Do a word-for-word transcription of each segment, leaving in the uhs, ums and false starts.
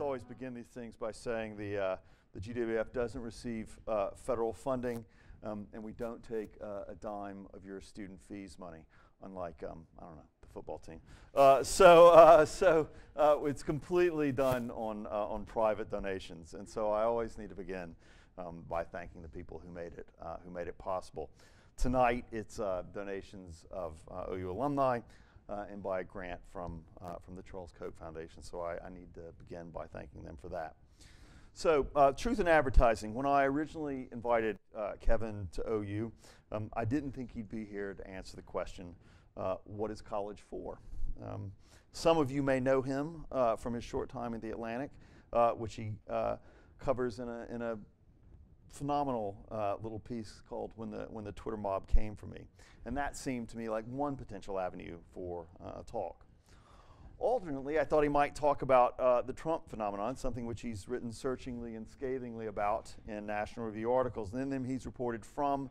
almost always begin these things by saying the, uh, the G W F doesn't receive uh, federal funding, um, and we don't take uh, a dime of your student fees money, unlike, um, I don't know, the football team. Uh, so uh, so uh, it's completely done on, uh, on private donations, and so I always need to begin um, by thanking the people who made it, uh, who made it possible. Tonight, it's uh, donations of uh, O U alumni, Uh, and by a grant from, uh, from the Charles Koch Foundation. So I, I need to begin by thanking them for that. So uh, truth in advertising. When I originally invited uh, Kevin to O U, um, I didn't think he'd be here to answer the question, uh, what is college for? Um, some of you may know him uh, from his short time in The Atlantic, uh, which he uh, covers in a, in a phenomenal uh, little piece called "When the When the Twitter Mob Came for Me," and that seemed to me like one potential avenue for uh, a talk. Alternately, I thought he might talk about uh, the Trump phenomenon, something which he's written searchingly and scathingly about in National Review articles, and in them he's reported from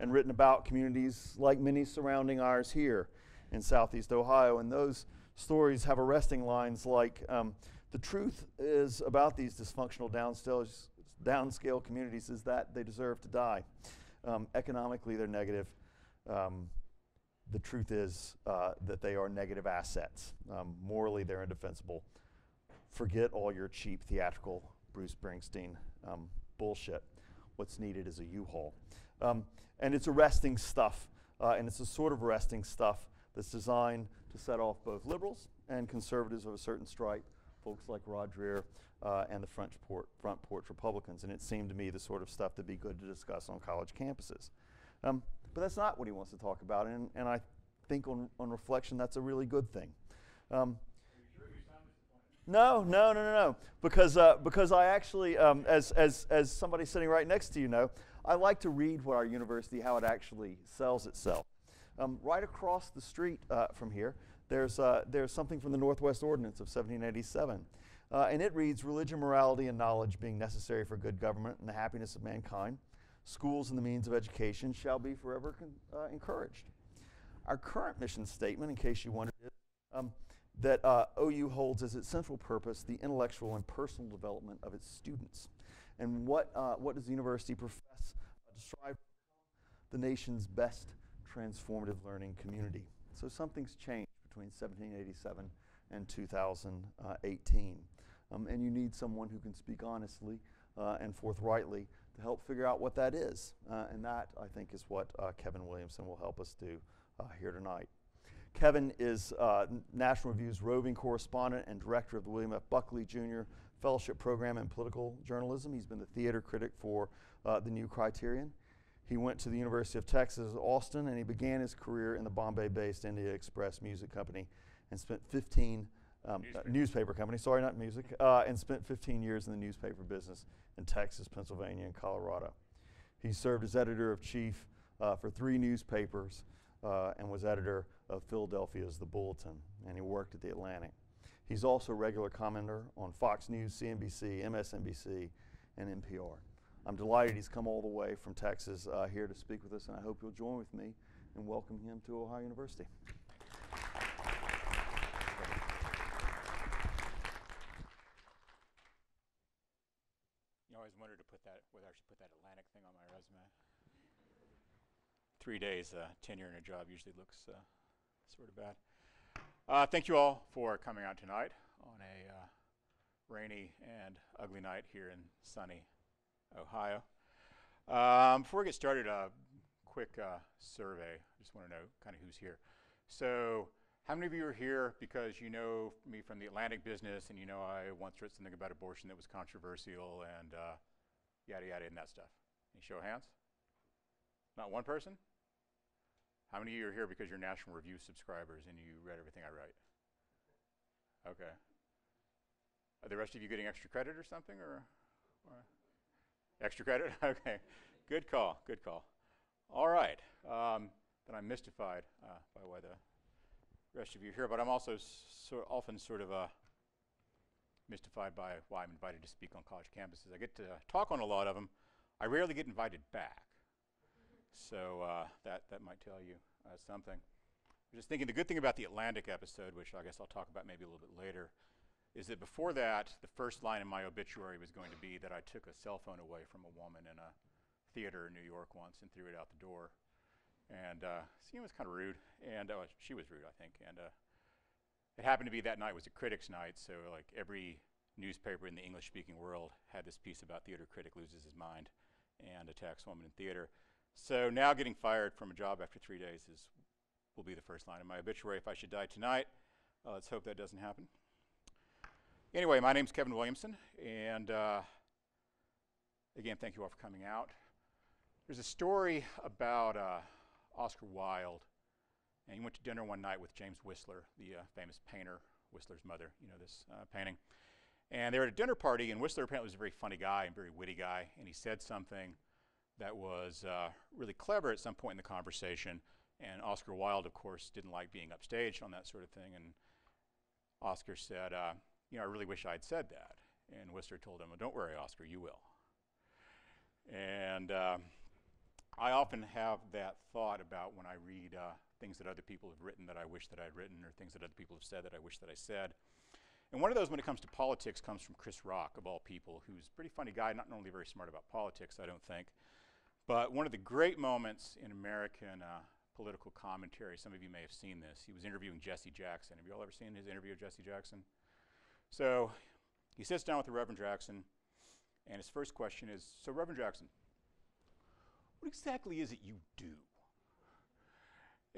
and written about communities like many surrounding ours here in Southeast Ohio, and those stories have arresting lines like, um, the truth is about these dysfunctional downstairs downscale communities is that they deserve to die. Um, economically, they're negative. Um, the truth is uh, that they are negative assets. Um, morally, they're indefensible. Forget all your cheap theatrical Bruce Springsteen um, bullshit. What's needed is a U-Haul. Um, and it's arresting stuff, uh, and it's the sort of arresting stuff that's designed to set off both liberals and conservatives of a certain stripe, folks like Rod Dreher uh, and the French port, Front Porch Republicans, and it seemed to me the sort of stuff that'd be good to discuss on college campuses. Um, but that's not what he wants to talk about, and, and I think on, on reflection that's a really good thing. Um, no, no, no, no, no, because, uh, because I actually, um, as, as, as somebody sitting right next to you know, I like to read what our university, how it actually sells itself. Um, right across the street uh, from here, There's, uh, there's something from the Northwest Ordinance of seventeen eighty-seven, uh, and it reads, religion, morality, and knowledge being necessary for good government and the happiness of mankind, schools and the means of education shall be forever con uh, encouraged. Our current mission statement, in case you wondered, is um, that uh, O U holds as its central purpose the intellectual and personal development of its students. And what, uh, what does the university profess to strive for? The nation's best transformative learning community. So something's changed between seventeen eighty-seven and two thousand eighteen. Um, and you need someone who can speak honestly uh, and forthrightly to help figure out what that is. Uh, and that, I think, is what uh, Kevin Williamson will help us do uh, here tonight. Kevin is uh, National Review's roving correspondent and director of the William F. Buckley Junior Fellowship Program in Political Journalism. He's been the theater critic for uh, The New Criterion. He went to the University of Texas at Austin, and he began his career in the Bombay-based Indian Express Music Company, and spent fifteen um, newspaper. Uh, newspaper company. Sorry, not music. Uh, and spent fifteen years in the newspaper business in Texas, Pennsylvania, and Colorado. He served as editor-in-chief uh, for three newspapers, uh, and was editor of Philadelphia's The Bulletin. And he worked at The Atlantic. He's also a regular commenter on Fox News, C N B C, M S N B C, and N P R. I'm delighted he's come all the way from Texas uh, here to speak with us, and I hope you'll join with me in welcoming him to Ohio University. You always wondered to put that, whether I should put that Atlantic thing on my resume. Three days uh, tenure in a job usually looks uh, sort of bad. Uh, thank you all for coming out tonight on a uh, rainy and ugly night here in sunny Ohio. Um, before we get started, a quick uh, survey. I just want to know kind of who's here. So how many of you are here because you know me from the Atlantic business, and you know I once wrote something about abortion that was controversial and uh, yada yada and that stuff? Any show of hands? Not one person? How many of you are here because you're National Review subscribers and you read everything I write? Okay. Are the rest of you getting extra credit or something? or? or Extra credit? Okay. Good call. Good call. All right. Um, then I'm mystified uh, by why the rest of you are here, but I'm also so often sort of uh, mystified by why I'm invited to speak on college campuses. I get to talk on a lot of them. I rarely get invited back, so uh, that, that might tell you uh, something. I'm just thinking the good thing about the Atlantic episode, which I guess I'll talk about maybe a little bit later, is that before that, the first line in my obituary was going to be that I took a cell phone away from a woman in a theater in New York once and threw it out the door. And uh, it was kind of rude. And uh, she was rude, I think. And uh, it happened to be that night was a critics' night, so like every newspaper in the English-speaking world had this piece about theater critic loses his mind and attacks women in theater. So now getting fired from a job after three days is will be the first line in my obituary. If I should die tonight, uh, let's hope that doesn't happen. Anyway, my name's Kevin Williamson, and uh, again, thank you all for coming out. There's a story about uh, Oscar Wilde, and he went to dinner one night with James Whistler, the uh, famous painter, Whistler's mother, you know this uh, painting. And they were at a dinner party, and Whistler apparently was a very funny guy and very witty guy, and he said something that was uh, really clever at some point in the conversation, and Oscar Wilde, of course, didn't like being upstaged on that sort of thing, and Oscar said, uh, you know, I really wish I had said that, and Whistler told him, well, don't worry, Oscar, you will. And uh, I often have that thought about when I read uh, things that other people have written that I wish that I had written, or things that other people have said that I wish that I said. And one of those, when it comes to politics, comes from Chris Rock, of all people, who's a pretty funny guy, not normally very smart about politics, I don't think. But one of the great moments in American uh, political commentary, some of you may have seen this, he was interviewing Jesse Jackson. Have you all ever seen his interview of Jesse Jackson? So he sits down with the Reverend Jackson, and his first question is, so Reverend Jackson, what exactly is it you do?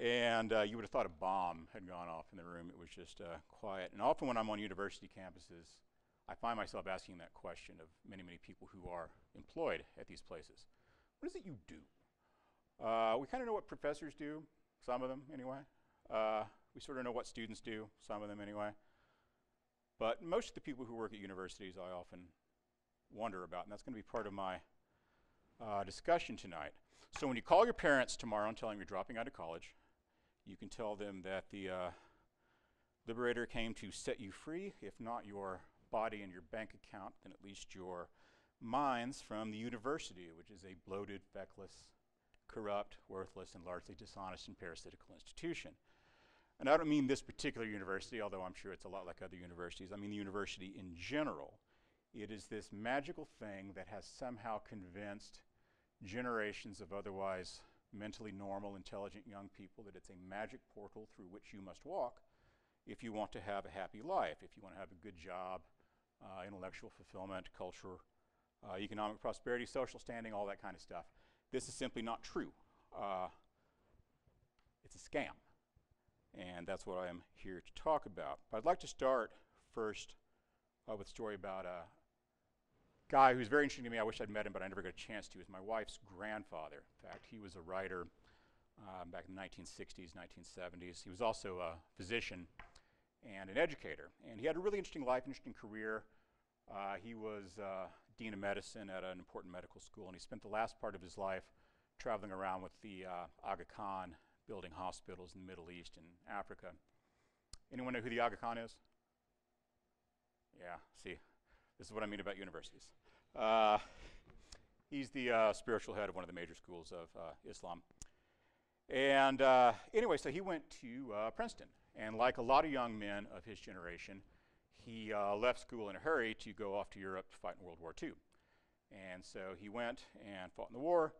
And uh, you would have thought a bomb had gone off in the room. It was just uh, quiet. And often when I'm on university campuses, I find myself asking that question of many, many people who are employed at these places. What is it you do? Uh, we kind of know what professors do, some of them anyway. Uh, we sort of know what students do, some of them anyway. But most of the people who work at universities I often wonder about, and that's going to be part of my uh, discussion tonight. So when you call your parents tomorrow and tell them you're dropping out of college, you can tell them that the uh, liberator came to set you free, if not your body and your bank account, then at least your minds from the university, which is a bloated, feckless, corrupt, worthless, and largely dishonest and parasitical institution. And I don't mean this particular university, although I'm sure it's a lot like other universities. I mean the university in general. It is this magical thing that has somehow convinced generations of otherwise mentally normal, intelligent young people that it's a magic portal through which you must walk if you want to have a happy life, if you want to have a good job, uh, intellectual fulfillment, culture, uh, economic prosperity, social standing, all that kind of stuff. This is simply not true. Uh, it's a scam, and that's what I am here to talk about. But I'd like to start first uh, with a story about a guy who's very interesting to me. I wish I'd met him, but I never got a chance to. Is my wife's grandfather. In fact, he was a writer uh, back in the nineteen sixties, nineteen seventies. He was also a physician and an educator, and he had a really interesting life, interesting career. Uh, he was uh, dean of medicine at an important medical school, and he spent the last part of his life traveling around with the uh, Aga Khan, building hospitals in the Middle East and Africa. Anyone know who the Aga Khan is? Yeah, see, this is what I mean about universities. Uh, he's the uh, spiritual head of one of the major schools of uh, Islam. And uh, anyway, so he went to uh, Princeton, and like a lot of young men of his generation, he uh, left school in a hurry to go off to Europe to fight in World War Two. And so he went and fought in the war,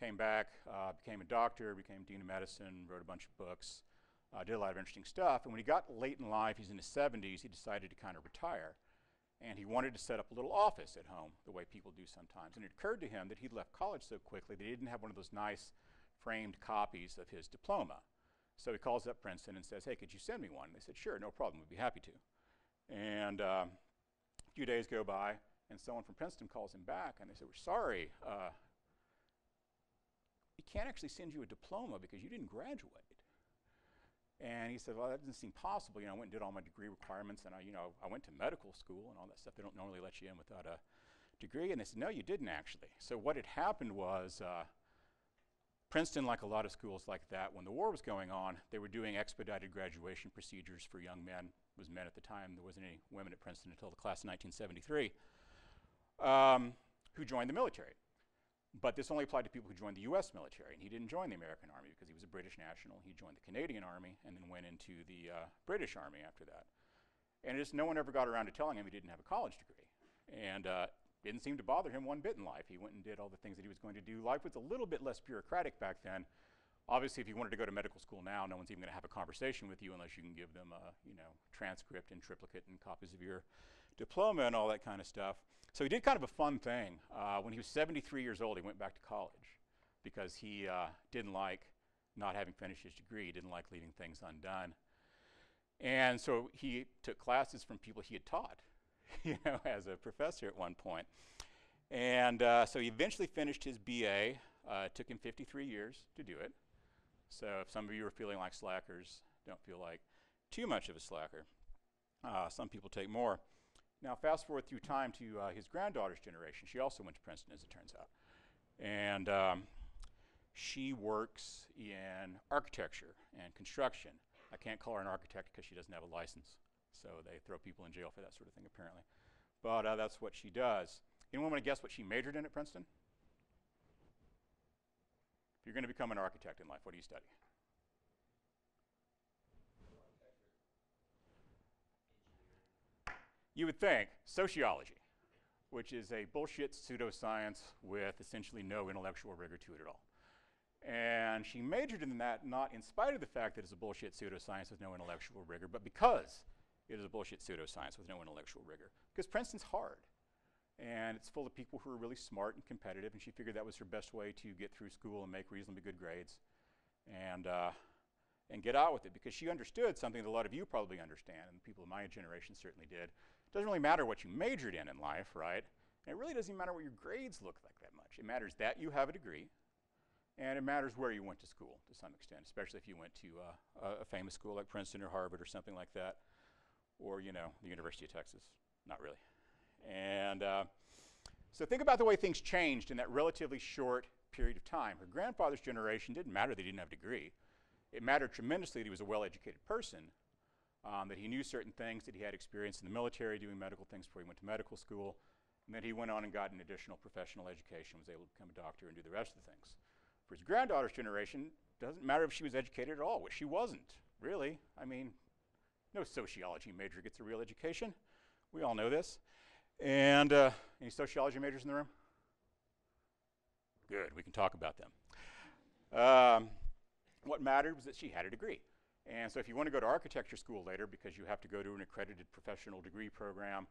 came back, uh, became a doctor, became dean of medicine, wrote a bunch of books, uh, did a lot of interesting stuff. And when he got late in life, he's in his seventies, he decided to kind of retire. And he wanted to set up a little office at home, the way people do sometimes. And it occurred to him that he'd left college so quickly that he didn't have one of those nice framed copies of his diploma. So he calls up Princeton and says, hey, could you send me one? And they said, sure, no problem, we'd be happy to. And um, a few days go by, and someone from Princeton calls him back, and they say, we're sorry, uh, we can't actually send you a diploma because you didn't graduate. And he said, well, that doesn't seem possible. You know, I went and did all my degree requirements, and I, you know, I went to medical school and all that stuff. They don't normally let you in without a degree. And they said, no, you didn't actually. So what had happened was uh, Princeton, like a lot of schools like that, when the war was going on, they were doing expedited graduation procedures for young men. Was men at the time. There wasn't any women at Princeton until the class of nineteen seventy-three, um, who joined the military. But this only applied to people who joined the U S military, and he didn't join the American Army because he was a British national. He joined the Canadian Army and then went into the uh, British Army after that. And just no one ever got around to telling him he didn't have a college degree. And uh, didn't seem to bother him one bit in life. He went and did all the things that he was going to do. Life was a little bit less bureaucratic back then. Obviously, if you wanted to go to medical school now, no one's even going to have a conversation with you unless you can give them a you know, transcript and triplicate and copies of your diploma and all that kind of stuff. So he did kind of a fun thing. Uh, when he was seventy-three years old, he went back to college because he uh, didn't like not having finished his degree. He didn't like leaving things undone. And so he took classes from people he had taught, you know, as a professor at one point. And uh, so he eventually finished his B A. Uh, it took him fifty-three years to do it. So if some of you are feeling like slackers, don't feel like too much of a slacker. Uh, some people take more. Now fast forward through time to uh, his granddaughter's generation. She also went to Princeton, as it turns out. And um, she works in architecture and construction. I can't call her an architect because she doesn't have a license. So they throw people in jail for that sort of thing, apparently. But uh, that's what she does. Anyone want to guess what she majored in at Princeton? If you're going to become an architect in life, what do you study? You would think sociology, which is a bullshit pseudoscience with essentially no intellectual rigor to it at all. And she majored in that not in spite of the fact that it's a bullshit pseudoscience with no intellectual rigor, but because it is a bullshit pseudoscience with no intellectual rigor. Because Princeton's hard. And it's full of people who are really smart and competitive, and she figured that was her best way to get through school and make reasonably good grades and, uh, and get out with it, because she understood something that a lot of you probably understand, and people of my generation certainly did. It doesn't really matter what you majored in in life, right? And it really doesn't matter what your grades look like that much. It matters that you have a degree, and it matters where you went to school to some extent, especially if you went to uh, a, a famous school like Princeton or Harvard or something like that, or, you know, the University of Texas. Not really. And uh, so think about the way things changed in that relatively short period of time. Her grandfather's generation didn't matter that he didn't have a degree. It mattered tremendously that he was a well-educated person, um, that he knew certain things, that he had experience in the military doing medical things before he went to medical school, and that he went on and got an additional professional education, was able to become a doctor and do the rest of the things. For his granddaughter's generation, doesn't matter if she was educated at all, which she wasn't, really. I mean, no sociology major gets a real education. We all know this. And uh, any sociology majors in the room? Good, we can talk about them. Um, what mattered was that she had a degree. And so if you want to go to architecture school later, because you have to go to an accredited professional degree program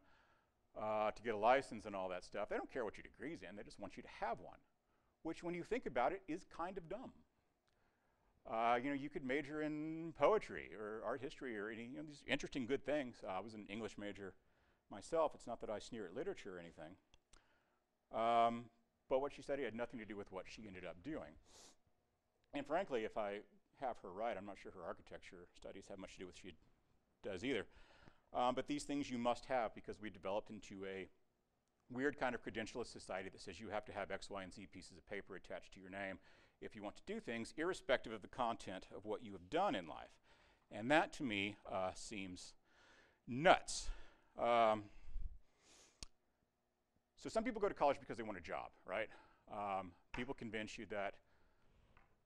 uh, to get a license and all that stuff, they don't care what your degree's in, they just want you to have one, which when you think about it is kind of dumb. Uh, you know, you could major in poetry or art history or any, you know, these interesting good things. Uh, I was an English major myself. It's not that I sneer at literature or anything, um, but what she studied had nothing to do with what she ended up doing. And frankly, if I have her right, I'm not sure her architecture studies have much to do with what she does either. Um, but these things you must have, because we developed into a weird kind of credentialist society that says you have to have X, Y, and Z pieces of paper attached to your name if you want to do things, irrespective of the content of what you have done in life. And that, to me, uh, seems nuts. Um, so some people go to college because they want a job, right? Um, people convince you that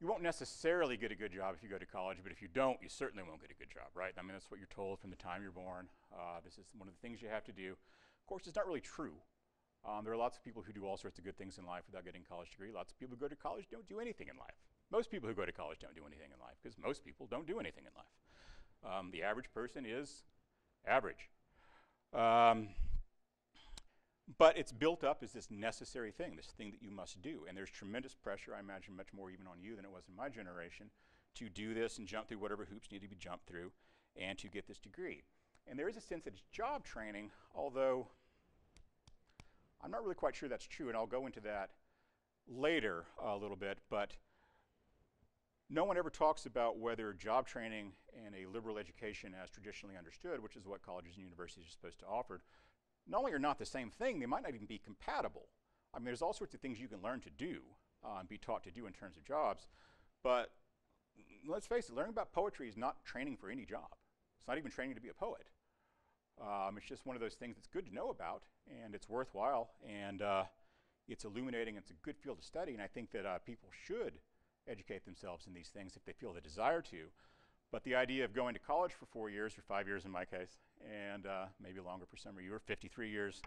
you won't necessarily get a good job if you go to college, but if you don't, you certainly won't get a good job, right? I mean, that's what you're told from the time you're born. Uh, this is one of the things you have to do. Of course, it's not really true. Um, there are lots of people who do all sorts of good things in life without getting a college degree. Lots of people who go to college don't do anything in life. Most people who go to college don't do anything in life, because most people don't do anything in life. Um, the average person is average. Um, but it's built up as this necessary thing, this thing that you must do. And there's tremendous pressure, I imagine much more even on you than it was in my generation, to do this and jump through whatever hoops need to be jumped through and to get this degree. And there is a sense that it's job training, although I'm not really quite sure that's true, and I'll go into that later a little bit, but no one ever talks about whether job training and a liberal education as traditionally understood, which is what colleges and universities are supposed to offer, not only are not the same thing, they might not even be compatible. I mean, there's all sorts of things you can learn to do uh, and be taught to do in terms of jobs, but let's face it, learning about poetry is not training for any job. It's not even training to be a poet. Um, it's just one of those things that's good to know about, and it's worthwhile, and uh, it's illuminating, and it's a good field to study, and I think that uh, people should educate themselves in these things if they feel the desire to, But the idea of going to college for four years, or five years in my case, and uh, maybe longer for some of you, or fifty-three years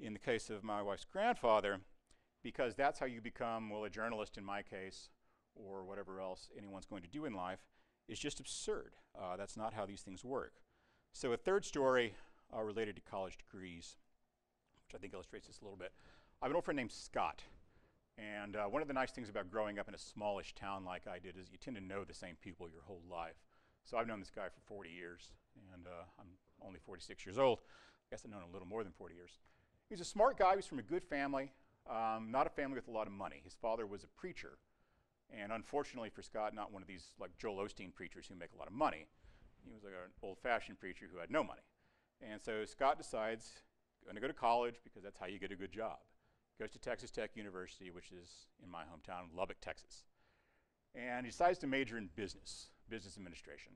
in the case of my wife's grandfather, because that's how you become, well, a journalist in my case, or whatever else anyone's going to do in life, is just absurd. Uh, that's not how these things work. So a third story uh, related to college degrees, which I think illustrates this a little bit. I have an old friend named Scott. And uh, one of the nice things about growing up in a smallish town like I did is you tend to know the same people your whole life. So I've known this guy for forty years, and uh, I'm only forty-six years old. I guess I've known him a little more than forty years. He's a smart guy. He's from a good family, um, not a family with a lot of money. His father was a preacher, and unfortunately for Scott, not one of these like Joel Osteen preachers who make a lot of money. He was like an old-fashioned preacher who had no money. And so Scott decides, I'm going to go to college because that's how you get a good job. Goes to Texas Tech University, which is in my hometown, Lubbock, Texas. And he decides to major in business, business administration,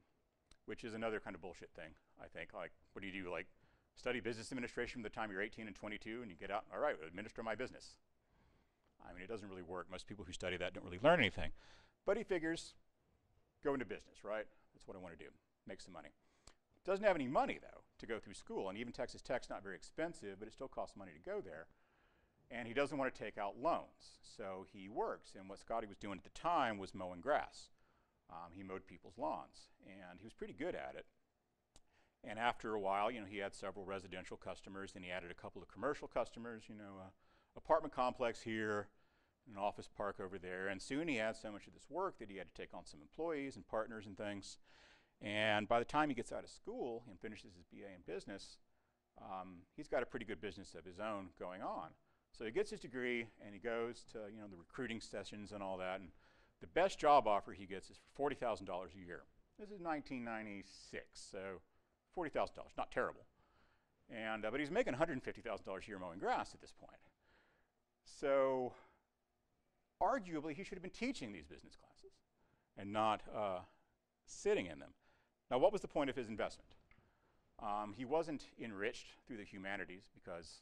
which is another kind of bullshit thing, I think. Like, what do you do? Like, study business administration from the time you're eighteen and twenty-two, and you get out, all right, administer my business. I mean, it doesn't really work. Most people who study that don't really learn anything. But he figures, go into business, right? That's what I want to do, make some money. Doesn't have any money, though, to go through school. And even Texas Tech's not very expensive, but it still costs money to go there. And he doesn't want to take out loans, so he works. And what Scotty was doing at the time was mowing grass. Um, he mowed people's lawns, and he was pretty good at it. And after a while, you know, he had several residential customers, then he added a couple of commercial customers, you know, an apartment complex here, an office park over there, and soon he had so much of this work that he had to take on some employees and partners and things. And by the time he gets out of school and finishes his B A in business, um, he's got a pretty good business of his own going on. So he gets his degree, and he goes to, you know, the recruiting sessions and all that, and the best job offer he gets is for forty thousand dollars a year. This is nineteen ninety-six, so forty thousand dollars, not terrible. And, uh, but he's making one hundred fifty thousand dollars a year mowing grass at this point. So arguably, he should have been teaching these business classes and not uh, sitting in them. Now, what was the point of his investment? Um, he wasn't enriched through the humanities because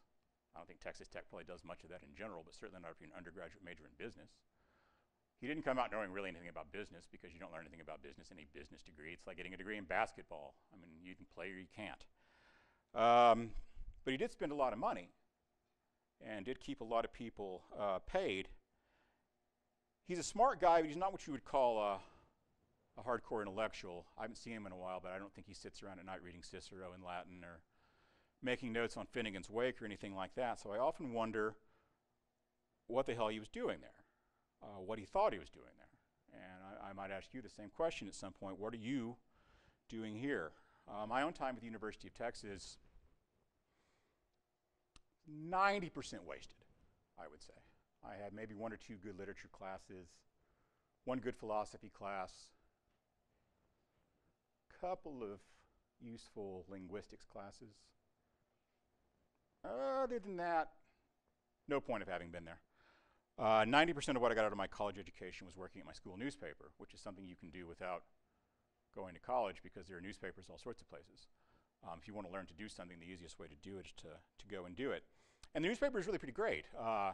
I don't think Texas Tech probably does much of that in general, but certainly not if you're an undergraduate major in business. He didn't come out knowing really anything about business because you don't learn anything about business in a business degree. It's like getting a degree in basketball. I mean, you can play or you can't. Um, but he did spend a lot of money and did keep a lot of people uh, paid. He's a smart guy, but he's not what you would call a, a hardcore intellectual. I haven't seen him in a while, but I don't think he sits around at night reading Cicero in Latin or making notes on Finnegan's Wake or anything like that. So I often wonder what the hell he was doing there, uh, what he thought he was doing there. And I, I might ask you the same question at some point. What are you doing here? Uh, my own time at the University of Texas, ninety percent wasted, I would say. I had maybe one or two good literature classes, one good philosophy class, couple of useful linguistics classes. Other than that, no point of having been there. ninety percent of what I got out of my college education was working at my school newspaper, which is something you can do without going to college because there are newspapers all sorts of places. Um, if you want to learn to do something, the easiest way to do it is to, to go and do it. And the newspaper is really pretty great. Uh,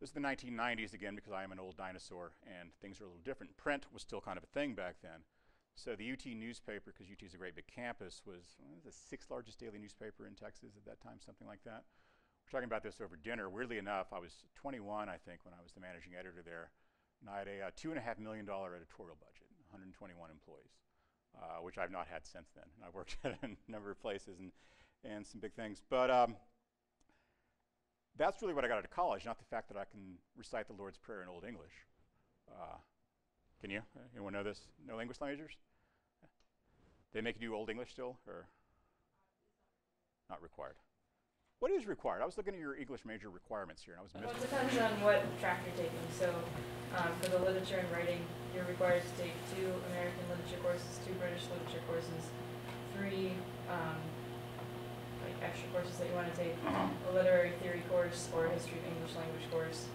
this is the nineteen nineties again because I am an old dinosaur and things are a little different. Print was still kind of a thing back then. So the U T newspaper, because U T is a great big campus, was well, the sixth largest daily newspaper in Texas at that time, something like that. We're talking about this over dinner. Weirdly enough, I was twenty-one, I think, when I was the managing editor there, and I had a uh, two and a half million dollar editorial budget, one hundred twenty-one employees, uh, which I've not had since then. And I worked at a number of places and, and some big things. But um, that's really what I got out of college, not the fact that I can recite the Lord's Prayer in Old English. Uh, Can you? Anyone know this? No English majors? Yeah. They make you do Old English still, or not required? What is required? I was looking at your English major requirements here, and I was missing. Well, it depends on what track you're taking. So, um, for the literature and writing, you're required to take two American literature courses, two British literature courses, three um, like extra courses that you want to take, a literary theory course or a history of English language course,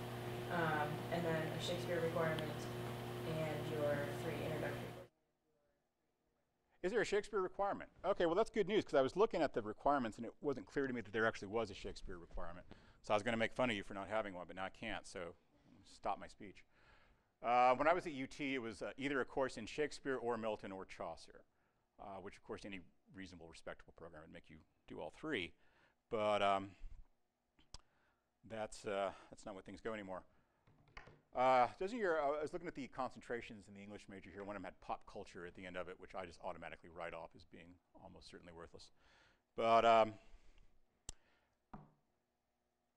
um, and then a Shakespeare requirement. And your three introductory courses. Is there a Shakespeare requirement? Okay, well that's good news because I was looking at the requirements and it wasn't clear to me that there actually was a Shakespeare requirement. So I was going to make fun of you for not having one, but now I can't, so stop my speech. Uh, when I was at U T, it was uh, either a course in Shakespeare or Milton or Chaucer, uh, which, of course, any reasonable, respectable program would make you do all three. But um, that's, uh, that's not where things go anymore. Uh, those are your, uh, I was looking at the concentrations in the English major here. One of them had pop culture at the end of it, which I just automatically write off as being almost certainly worthless. But um,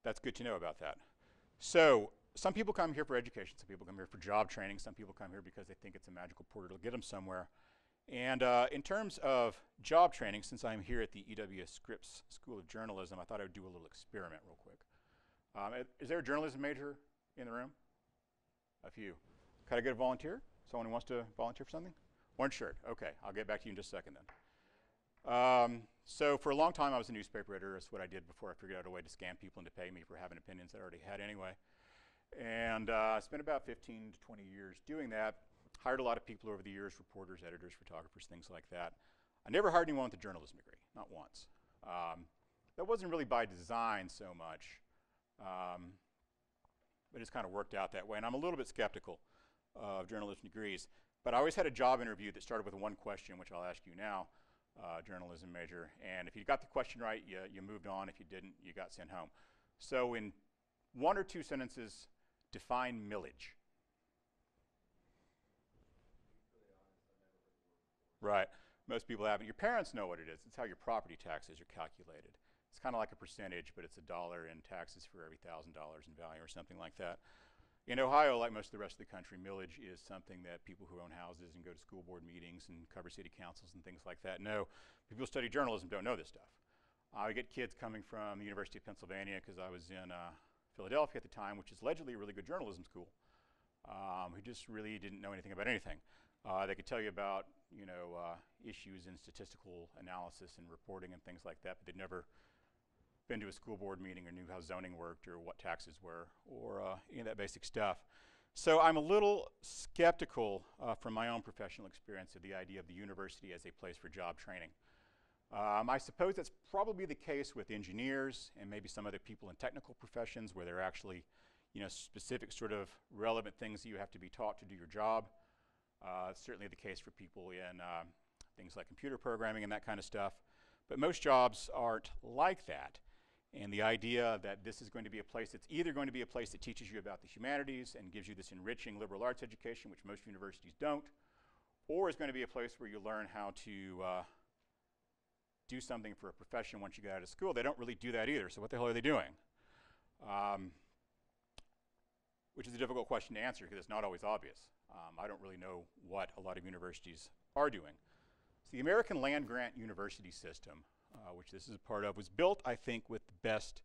that's good to know about that. So some people come here for education. Some people come here for job training. Some people come here because they think it's a magical portal to get them somewhere. And uh, in terms of job training, since I'm here at the E W S Scripps School of Journalism, I thought I would do a little experiment real quick. Um, is there a journalism major in the room? A few. Can I get a volunteer? Someone who wants to volunteer for something? Orange shirt. Okay, I'll get back to you in just a second then. Um, so for a long time I was a newspaper editor. That's what I did before I figured out a way to scam people into paying me for having opinions I already had anyway. And uh, I spent about fifteen to twenty years doing that. Hired a lot of people over the years, reporters, editors, photographers, things like that. I never hired anyone with a journalism degree, not once. Um, that wasn't really by design so much. Um, It just kind of worked out that way, and I'm a little bit skeptical uh, of journalism degrees. But I always had a job interview that started with one question, which I'll ask you now, uh, journalism major. And if you got the question right, you, you moved on. If you didn't, you got sent home. So in one or two sentences, define millage. Right. Most people haven't. Your parents know what it is. It's how your property taxes are calculated. It's kind of like a percentage, but it's a dollar in taxes for every thousand dollars in value or something like that. In Ohio, like most of the rest of the country, millage is something that people who own houses and go to school board meetings and cover city councils and things like that know. People who study journalism don't know this stuff. I uh, get kids coming from the University of Pennsylvania, because I was in uh, Philadelphia at the time, which is allegedly a really good journalism school, um, who just really didn't know anything about anything. Uh, they could tell you about, you know, uh, issues in statistical analysis and reporting and things like that, but they'd never been to a school board meeting or knew how zoning worked or what taxes were or uh, any of that basic stuff. So I'm a little skeptical uh, from my own professional experience of the idea of the university as a place for job training. Um, I suppose that's probably the case with engineers and maybe some other people in technical professions where there are actually, you know, specific sort of relevant things that you have to be taught to do your job. Uh, it's certainly the case for people in uh, things like computer programming and that kind of stuff. But most jobs aren't like that. And the idea that this is going to be a place that's either going to be a place that teaches you about the humanities and gives you this enriching liberal arts education, which most universities don't, or is going to be a place where you learn how to uh, do something for a profession once you get out of school. They don't really do that either, so what the hell are they doing? Um, which is a difficult question to answer because it's not always obvious. Um, I don't really know what a lot of universities are doing. So the American land-grant university system, Uh, which this is a part of, was built, I think, with the best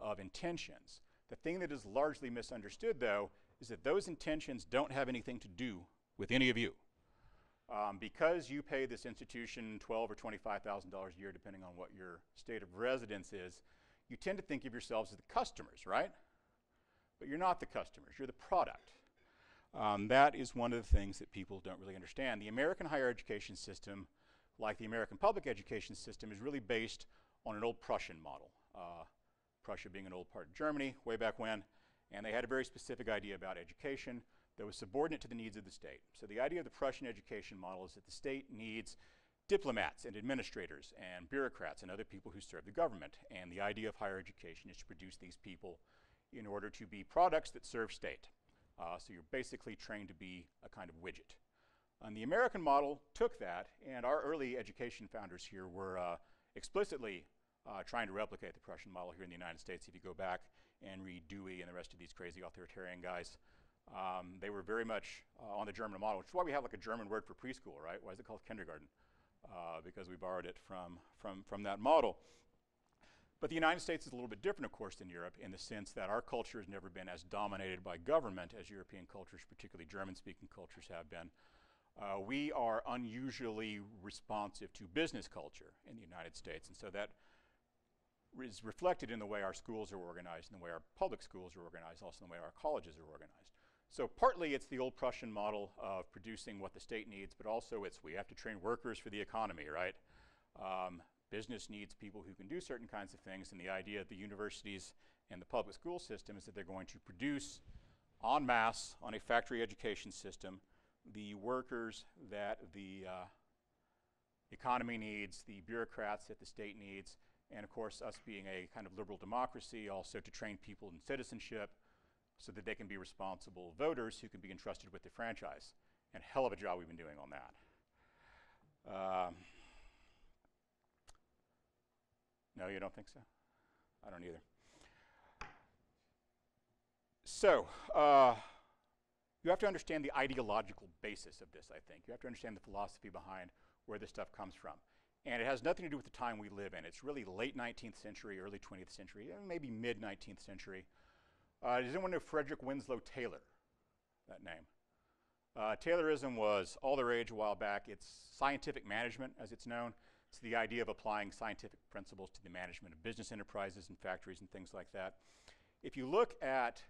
of intentions. The thing that is largely misunderstood, though, is that those intentions don't have anything to do with any of you. Um, because you pay this institution twelve thousand or twenty-five thousand dollars a year, depending on what your state of residence is, you tend to think of yourselves as the customers, right? But you're not the customers, you're the product. Um, that is one of the things that people don't really understand. The American higher education system, like the American public education system, is really based on an old Prussian model. Uh, Prussia being an old part of Germany way back when, and they had a very specific idea about education that was subordinate to the needs of the state. So the idea of the Prussian education model is that the state needs diplomats and administrators and bureaucrats and other people who serve the government, and the idea of higher education is to produce these people in order to be products that serve state. Uh, so you're basically trained to be a kind of widget. And the American model took that, and our early education founders here were uh, explicitly uh, trying to replicate the Prussian model here in the United States. If you go back and read Dewey and the rest of these crazy authoritarian guys, um, they were very much uh, on the German model, which is why we have like a German word for preschool, right? Why is it called kindergarten? Uh, because we borrowed it from, from, from that model. But the United States is a little bit different, of course, than Europe in the sense that our culture has never been as dominated by government as European cultures, particularly German-speaking cultures, have been. Uh, we are unusually responsive to business culture in the United States, and so that is reflected in the way our schools are organized, in the way our public schools are organized, also in the way our colleges are organized. So partly it's the old Prussian model of producing what the state needs, but also it's we have to train workers for the economy, right? Um, business needs people who can do certain kinds of things, and the idea of the universities and the public school system is that they're going to produce en masse on a factory education system, the workers that the uh, economy needs, the bureaucrats that the state needs, and of course us being a kind of liberal democracy also to train people in citizenship so that they can be responsible voters who can be entrusted with the franchise. And hell of a job we've been doing on that. Um, no, you don't think so? I don't either. So, uh, you have to understand the ideological basis of this, I think. You have to understand the philosophy behind where this stuff comes from. And it has nothing to do with the time we live in. It's really late nineteenth century, early twentieth century, maybe mid nineteenth century. Uh, does anyone know Frederick Winslow Taylor, that name? Uh, Taylorism was all the rage a while back. It's scientific management, as it's known. It's the idea of applying scientific principles to the management of business enterprises and factories and things like that. If you look at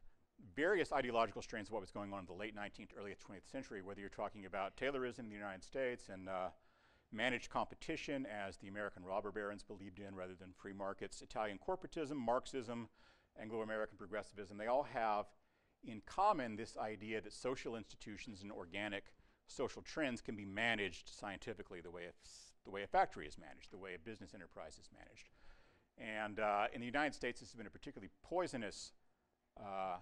various ideological strains of what was going on in the late nineteenth, early twentieth century, whether you're talking about Taylorism in the United States and uh, managed competition as the American robber barons believed in rather than free markets, Italian corporatism, Marxism, Anglo-American progressivism, they all have in common this idea that social institutions and organic social trends can be managed scientifically the way, it's, the way a factory is managed, the way a business enterprise is managed. And uh, in the United States, this has been a particularly poisonous uh,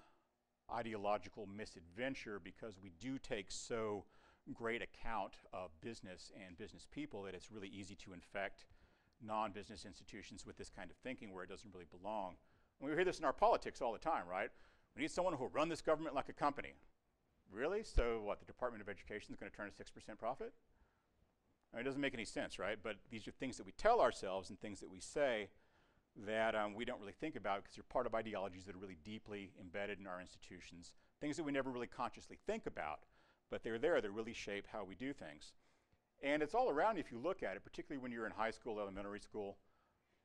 ideological misadventure because we do take so great account of business and business people that it's really easy to infect non-business institutions with this kind of thinking where it doesn't really belong. And we hear this in our politics all the time, right? We need someone who will run this government like a company. Really? So what, the Department of Education is going to turn a six percent profit? I mean, it doesn't make any sense, right? But these are things that we tell ourselves and things that we say that um, we don't really think about because they're part of ideologies that are really deeply embedded in our institutions, things that we never really consciously think about, but they're there. They really shape how we do things. And it's all around you if you look at it, particularly when you're in high school, elementary school.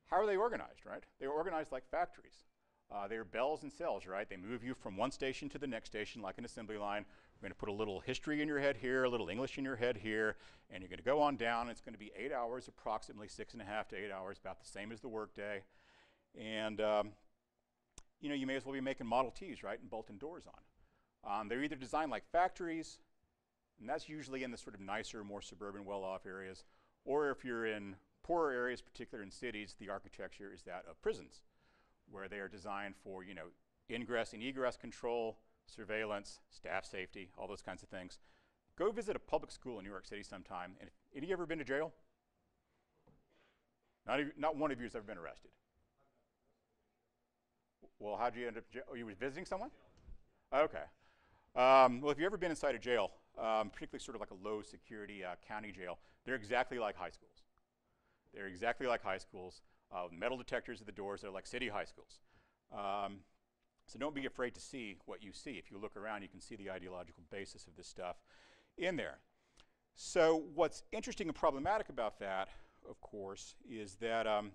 How are they organized, right? They're organized like factories. Uh, they're bells and cells, right? They move you from one station to the next station like an assembly line. We're going to put a little history in your head here, a little English in your head here, and you're going to go on down. It's going to be eight hours, approximately six and a half to eight hours, about the same as the workday. And um, you know, you may as well be making Model Ts, right, and bolting doors on. Um, they're either designed like factories, and that's usually in the sort of nicer, more suburban, well-off areas, or if you're in poorer areas, particularly in cities, the architecture is that of prisons, where they are designed for, you know, ingress and egress control, surveillance, staff safety, all those kinds of things. Go visit a public school in New York City sometime, and have you ever been to jail? Not, not one of you has ever been arrested. Well, how'd you end up in jail? Oh, you were visiting someone? Okay. Um, well, if you've ever been inside a jail, um, particularly sort of like a low security uh, county jail, they're exactly like high schools. They're exactly like high schools. Uh, metal detectors at the doors that are like city high schools. Um, so don't be afraid to see what you see. If you look around, you can see the ideological basis of this stuff in there. So what's interesting and problematic about that, of course, is that um,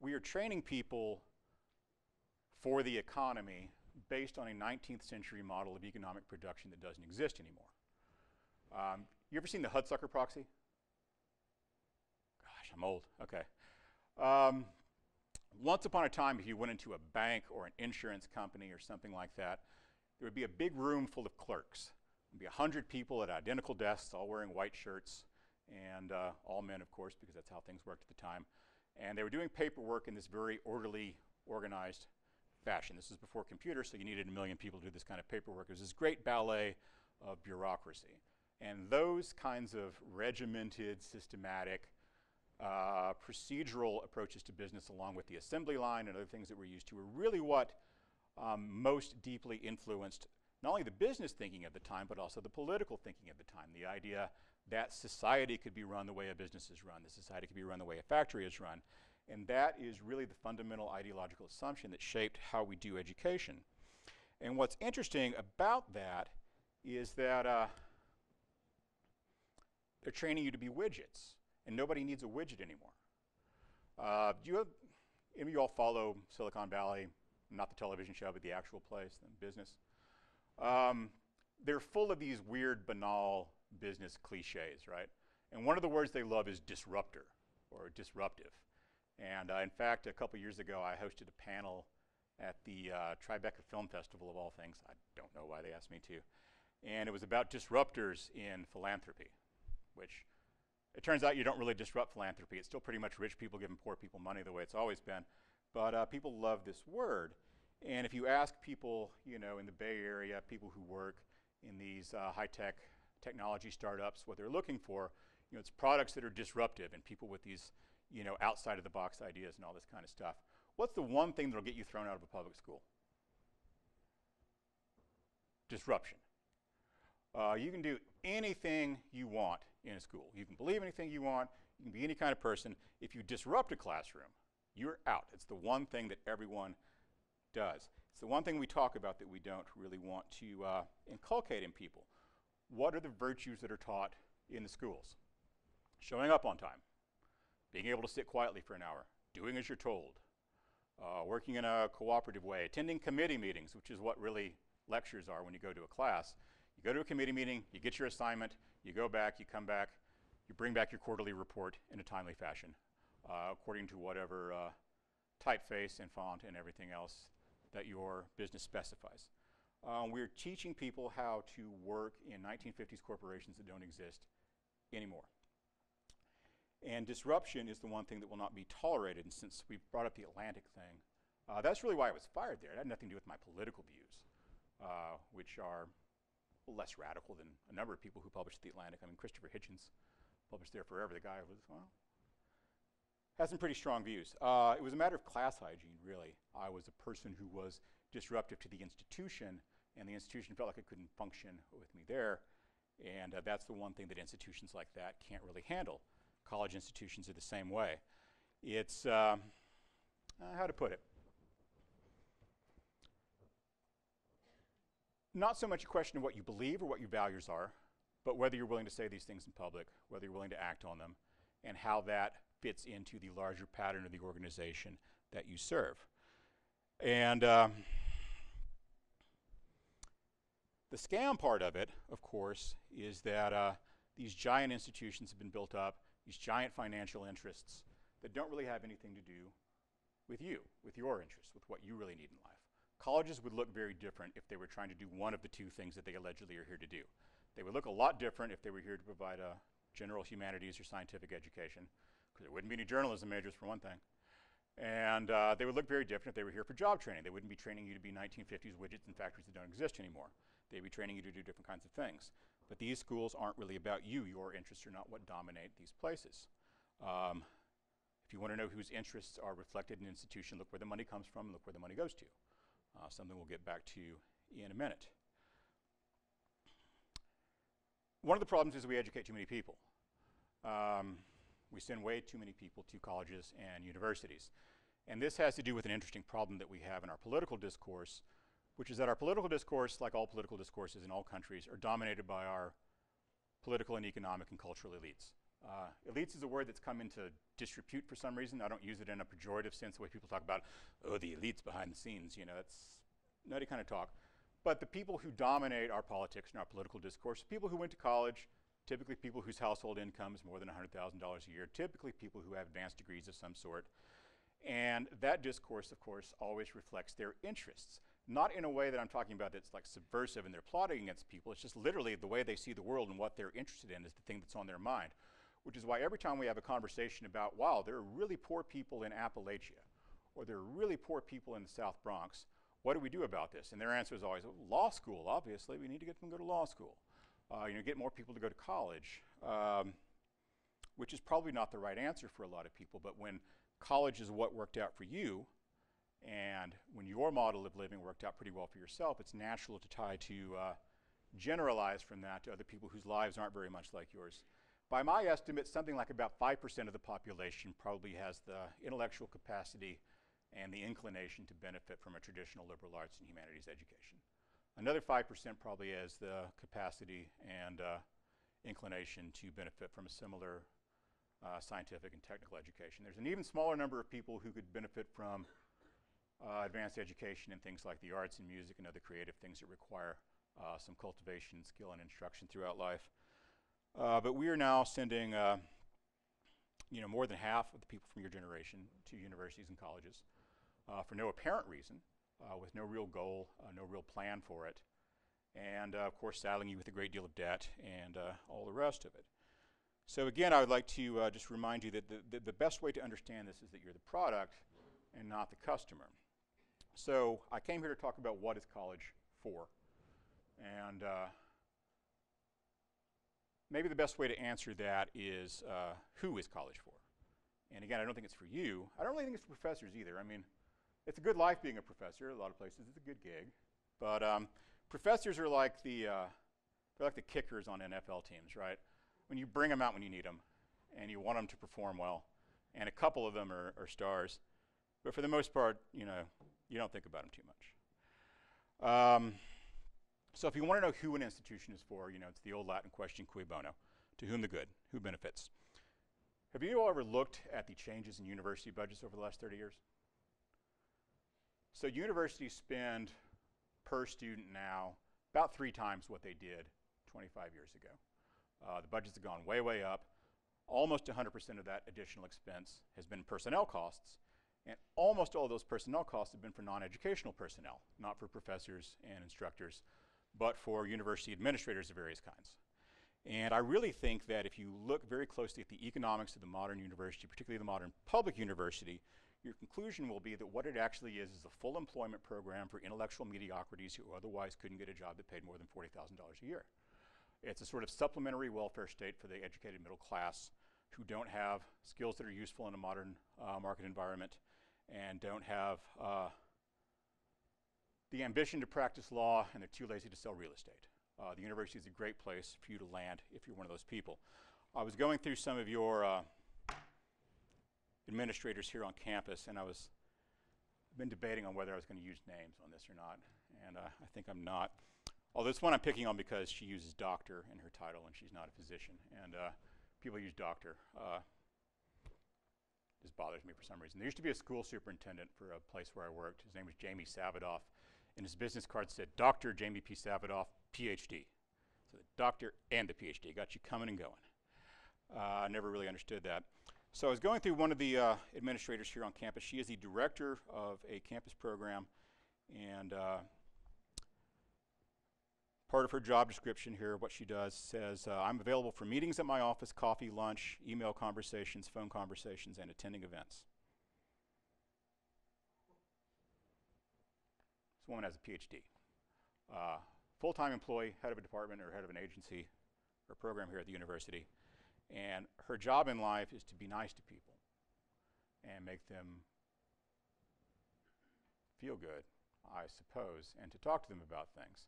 we are training people for the economy based on a nineteenth century model of economic production that doesn't exist anymore. Um, you ever seen the Hudsucker Proxy? Gosh, I'm old. Okay. Um, once upon a time, if you went into a bank or an insurance company or something like that, there would be a big room full of clerks. There'd be a hundred people at identical desks, all wearing white shirts, and uh, all men, of course, because that's how things worked at the time. And they were doing paperwork in this very orderly, organized fashion. This was before computers, so you needed a million people to do this kind of paperwork. It was this great ballet of bureaucracy. And those kinds of regimented, systematic, Uh, procedural approaches to business along with the assembly line and other things that we're used to are really what um, most deeply influenced not only the business thinking of the time but also the political thinking of the time. The idea that society could be run the way a business is run, that society could be run the way a factory is run, and that is really the fundamental ideological assumption that shaped how we do education. And what's interesting about that is that uh, they're training you to be widgets. And nobody needs a widget anymore. Uh, do you have, I mean, you all follow Silicon Valley, not the television show, but the actual place, the business. Um, they're full of these weird, banal business cliches, right? And one of the words they love is disruptor or disruptive. And uh, in fact, a couple years ago, I hosted a panel at the uh, Tribeca Film Festival, of all things. I don't know why they asked me to. And it was about disruptors in philanthropy, which it turns out you don't really disrupt philanthropy. It's still pretty much rich people giving poor people money the way it's always been. But uh, people love this word. And if you ask people, you know, in the Bay Area, people who work in these uh, high-tech technology startups, what they're looking for, you know, it's products that are disruptive and people with these, you know, outside-of-the-box ideas and all this kind of stuff. What's the one thing that'll get you thrown out of a public school? Disruption. Uh, you can do anything you want in a school. You can believe anything you want. You can be any kind of person. If you disrupt a classroom, you're out. It's the one thing that everyone does. It's the one thing we talk about that we don't really want to uh, inculcate in people. What are the virtues that are taught in the schools? Showing up on time, being able to sit quietly for an hour, doing as you're told, uh, working in a cooperative way, attending committee meetings, which is what really lectures are when you go to a class. You go to a committee meeting, you get your assignment, you go back, you come back, you bring back your quarterly report in a timely fashion, uh, according to whatever uh, typeface and font and everything else that your business specifies. Um, we're teaching people how to work in nineteen fifties corporations that don't exist anymore. And disruption is the one thing that will not be tolerated. And since we brought up the Atlantic thing, uh, that's really why I was fired there. It had nothing to do with my political views, uh, which are less radical than a number of people who published The Atlantic. I mean, Christopher Hitchens published there forever. The guy was, well, has some pretty strong views. Uh, it was a matter of class hygiene, really. I was a person who was disruptive to the institution, and the institution felt like it couldn't function with me there. And uh, that's the one thing that institutions like that can't really handle. College institutions are the same way. It's, um, uh, how to put it? Not so much a question of what you believe or what your values are, but whether you're willing to say these things in public, whether you're willing to act on them, and how that fits into the larger pattern of the organization that you serve. And um, the scam part of it, of course, is that uh, these giant institutions have been built up, these giant financial interests that don't really have anything to do with you, with your interests, with what you really need in life. Colleges would look very different if they were trying to do one of the two things that they allegedly are here to do. They would look a lot different if they were here to provide a general humanities or scientific education, because there wouldn't be any journalism majors for one thing. And uh, they would look very different if they were here for job training. They wouldn't be training you to be nineteen fifties widgets and factories that don't exist anymore. They'd be training you to do different kinds of things. But these schools aren't really about you. Your interests are not what dominate these places. Um, if you want to know whose interests are reflected in an institution, look where the money comes from and look where the money goes to. Uh, something we'll get back to in a minute. One of the problems is we educate too many people. Um, we send way too many people to colleges and universities. And this has to do with an interesting problem that we have in our political discourse, which is that our political discourse, like all political discourses in all countries, are dominated by our political and economic and cultural elites. Uh, elites is a word that's come into disrepute for some reason. I don't use it in a pejorative sense, the way people talk about, oh, the elites behind the scenes, you know, that's nutty kind of talk. But the people who dominate our politics and our political discourse, people who went to college, typically people whose household income is more than one hundred thousand dollars a year, typically people who have advanced degrees of some sort. And that discourse, of course, always reflects their interests. Not in a way that I'm talking about that's like subversive and they're plotting against people. It's just literally the way they see the world and what they're interested in is the thing that's on their mind. Which is why every time we have a conversation about, wow, there are really poor people in Appalachia, or there are really poor people in the South Bronx, what do we do about this? And their answer is always, well, law school, obviously. We need to get them to go to law school. Uh, you know, get more people to go to college, um, which is probably not the right answer for a lot of people. But when college is what worked out for you, and when your model of living worked out pretty well for yourself, it's natural to try to uh, generalize from that to other people whose lives aren't very much like yours. By my estimate, something like about five percent of the population probably has the intellectual capacity and the inclination to benefit from a traditional liberal arts and humanities education. Another five percent probably has the capacity and uh, inclination to benefit from a similar uh, scientific and technical education. There's an even smaller number of people who could benefit from uh, advanced education in things like the arts and music and other creative things that require uh, some cultivation, skill, and instruction throughout life. Uh, but we are now sending uh, you know, more than half of the people from your generation to universities and colleges uh, for no apparent reason. uh, with no real goal, uh, no real plan for it, and uh, of course saddling you with a great deal of debt and uh, all the rest of it. So again, I would like to uh, just remind you that the, the, the best way to understand this is that you're the product and not the customer. So I came here to talk about what is college for. And uh, maybe the best way to answer that is uh, who is college for? And again, I don't think it's for you. I don't really think it's for professors either. I mean, it's a good life being a professor. A lot of places it's a good gig. But um, professors are like the, uh, they're like the kickers on N F L teams, right? When you bring them out when you need them, and you want them to perform well, and a couple of them are, are stars, but for the most part, you know, you don't think about them too much. Um, so if you want to know who an institution is for, you know, it's the old Latin question, cui bono, to whom the good, who benefits. Have you all ever looked at the changes in university budgets over the last thirty years? So universities spend per student now about three times what they did twenty-five years ago. Uh, the budgets have gone way, way up. Almost one hundred percent of that additional expense has been personnel costs, and almost all those personnel costs have been for non-educational personnel, not for professors and instructors, but for university administrators of various kinds. And I really think that if you look very closely at the economics of the modern university, particularly the modern public university, your conclusion will be that what it actually is is a full employment program for intellectual mediocrities who otherwise couldn't get a job that paid more than forty thousand dollars a year. It's a sort of supplementary welfare state for the educated middle class who don't have skills that are useful in a modern uh, market environment and don't have uh, the ambition to practice law, and they're too lazy to sell real estate. Uh, the university is a great place for you to land if you're one of those people. I was going through some of your uh, administrators here on campus, and I was been debating on whether I was going to use names on this or not, and uh, I think I'm not. Although it's one I'm picking on because she uses doctor in her title and she's not a physician. And uh, people use doctor. Uh, this bothers me for some reason. There used to be a school superintendent for a place where I worked. His name was Jamie Savadoff. And his business card said, Doctor Jamie P. Savadoff, P H D. So the doctor and the P H D got you coming and going. I uh, never really understood that. So I was going through one of the uh, administrators here on campus. She is the director of a campus program. And uh, part of her job description here, what she does, says, uh, I'm available for meetings at my office, coffee, lunch, email conversations, phone conversations, and attending events. This woman has a P H D. Uh, full-time employee, head of a department or head of an agency or program here at the university. And her job in life is to be nice to people and make them feel good, I suppose, and to talk to them about things.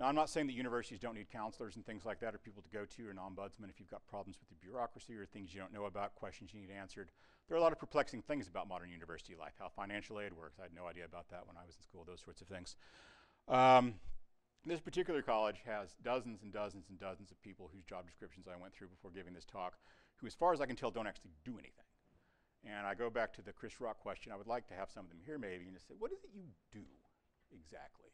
Now, I'm not saying that universities don't need counselors and things like that, or people to go to, or an ombudsman if you've got problems with the bureaucracy or things you don't know about, questions you need answered. There are a lot of perplexing things about modern university life, how financial aid works. I had no idea about that when I was in school, those sorts of things. Um, this particular college has dozens and dozens and dozens of people whose job descriptions I went through before giving this talk, who, as far as I can tell, don't actually do anything. And I go back to the Chris Rock question. I would like to have some of them here maybe and just say, what is it you do exactly?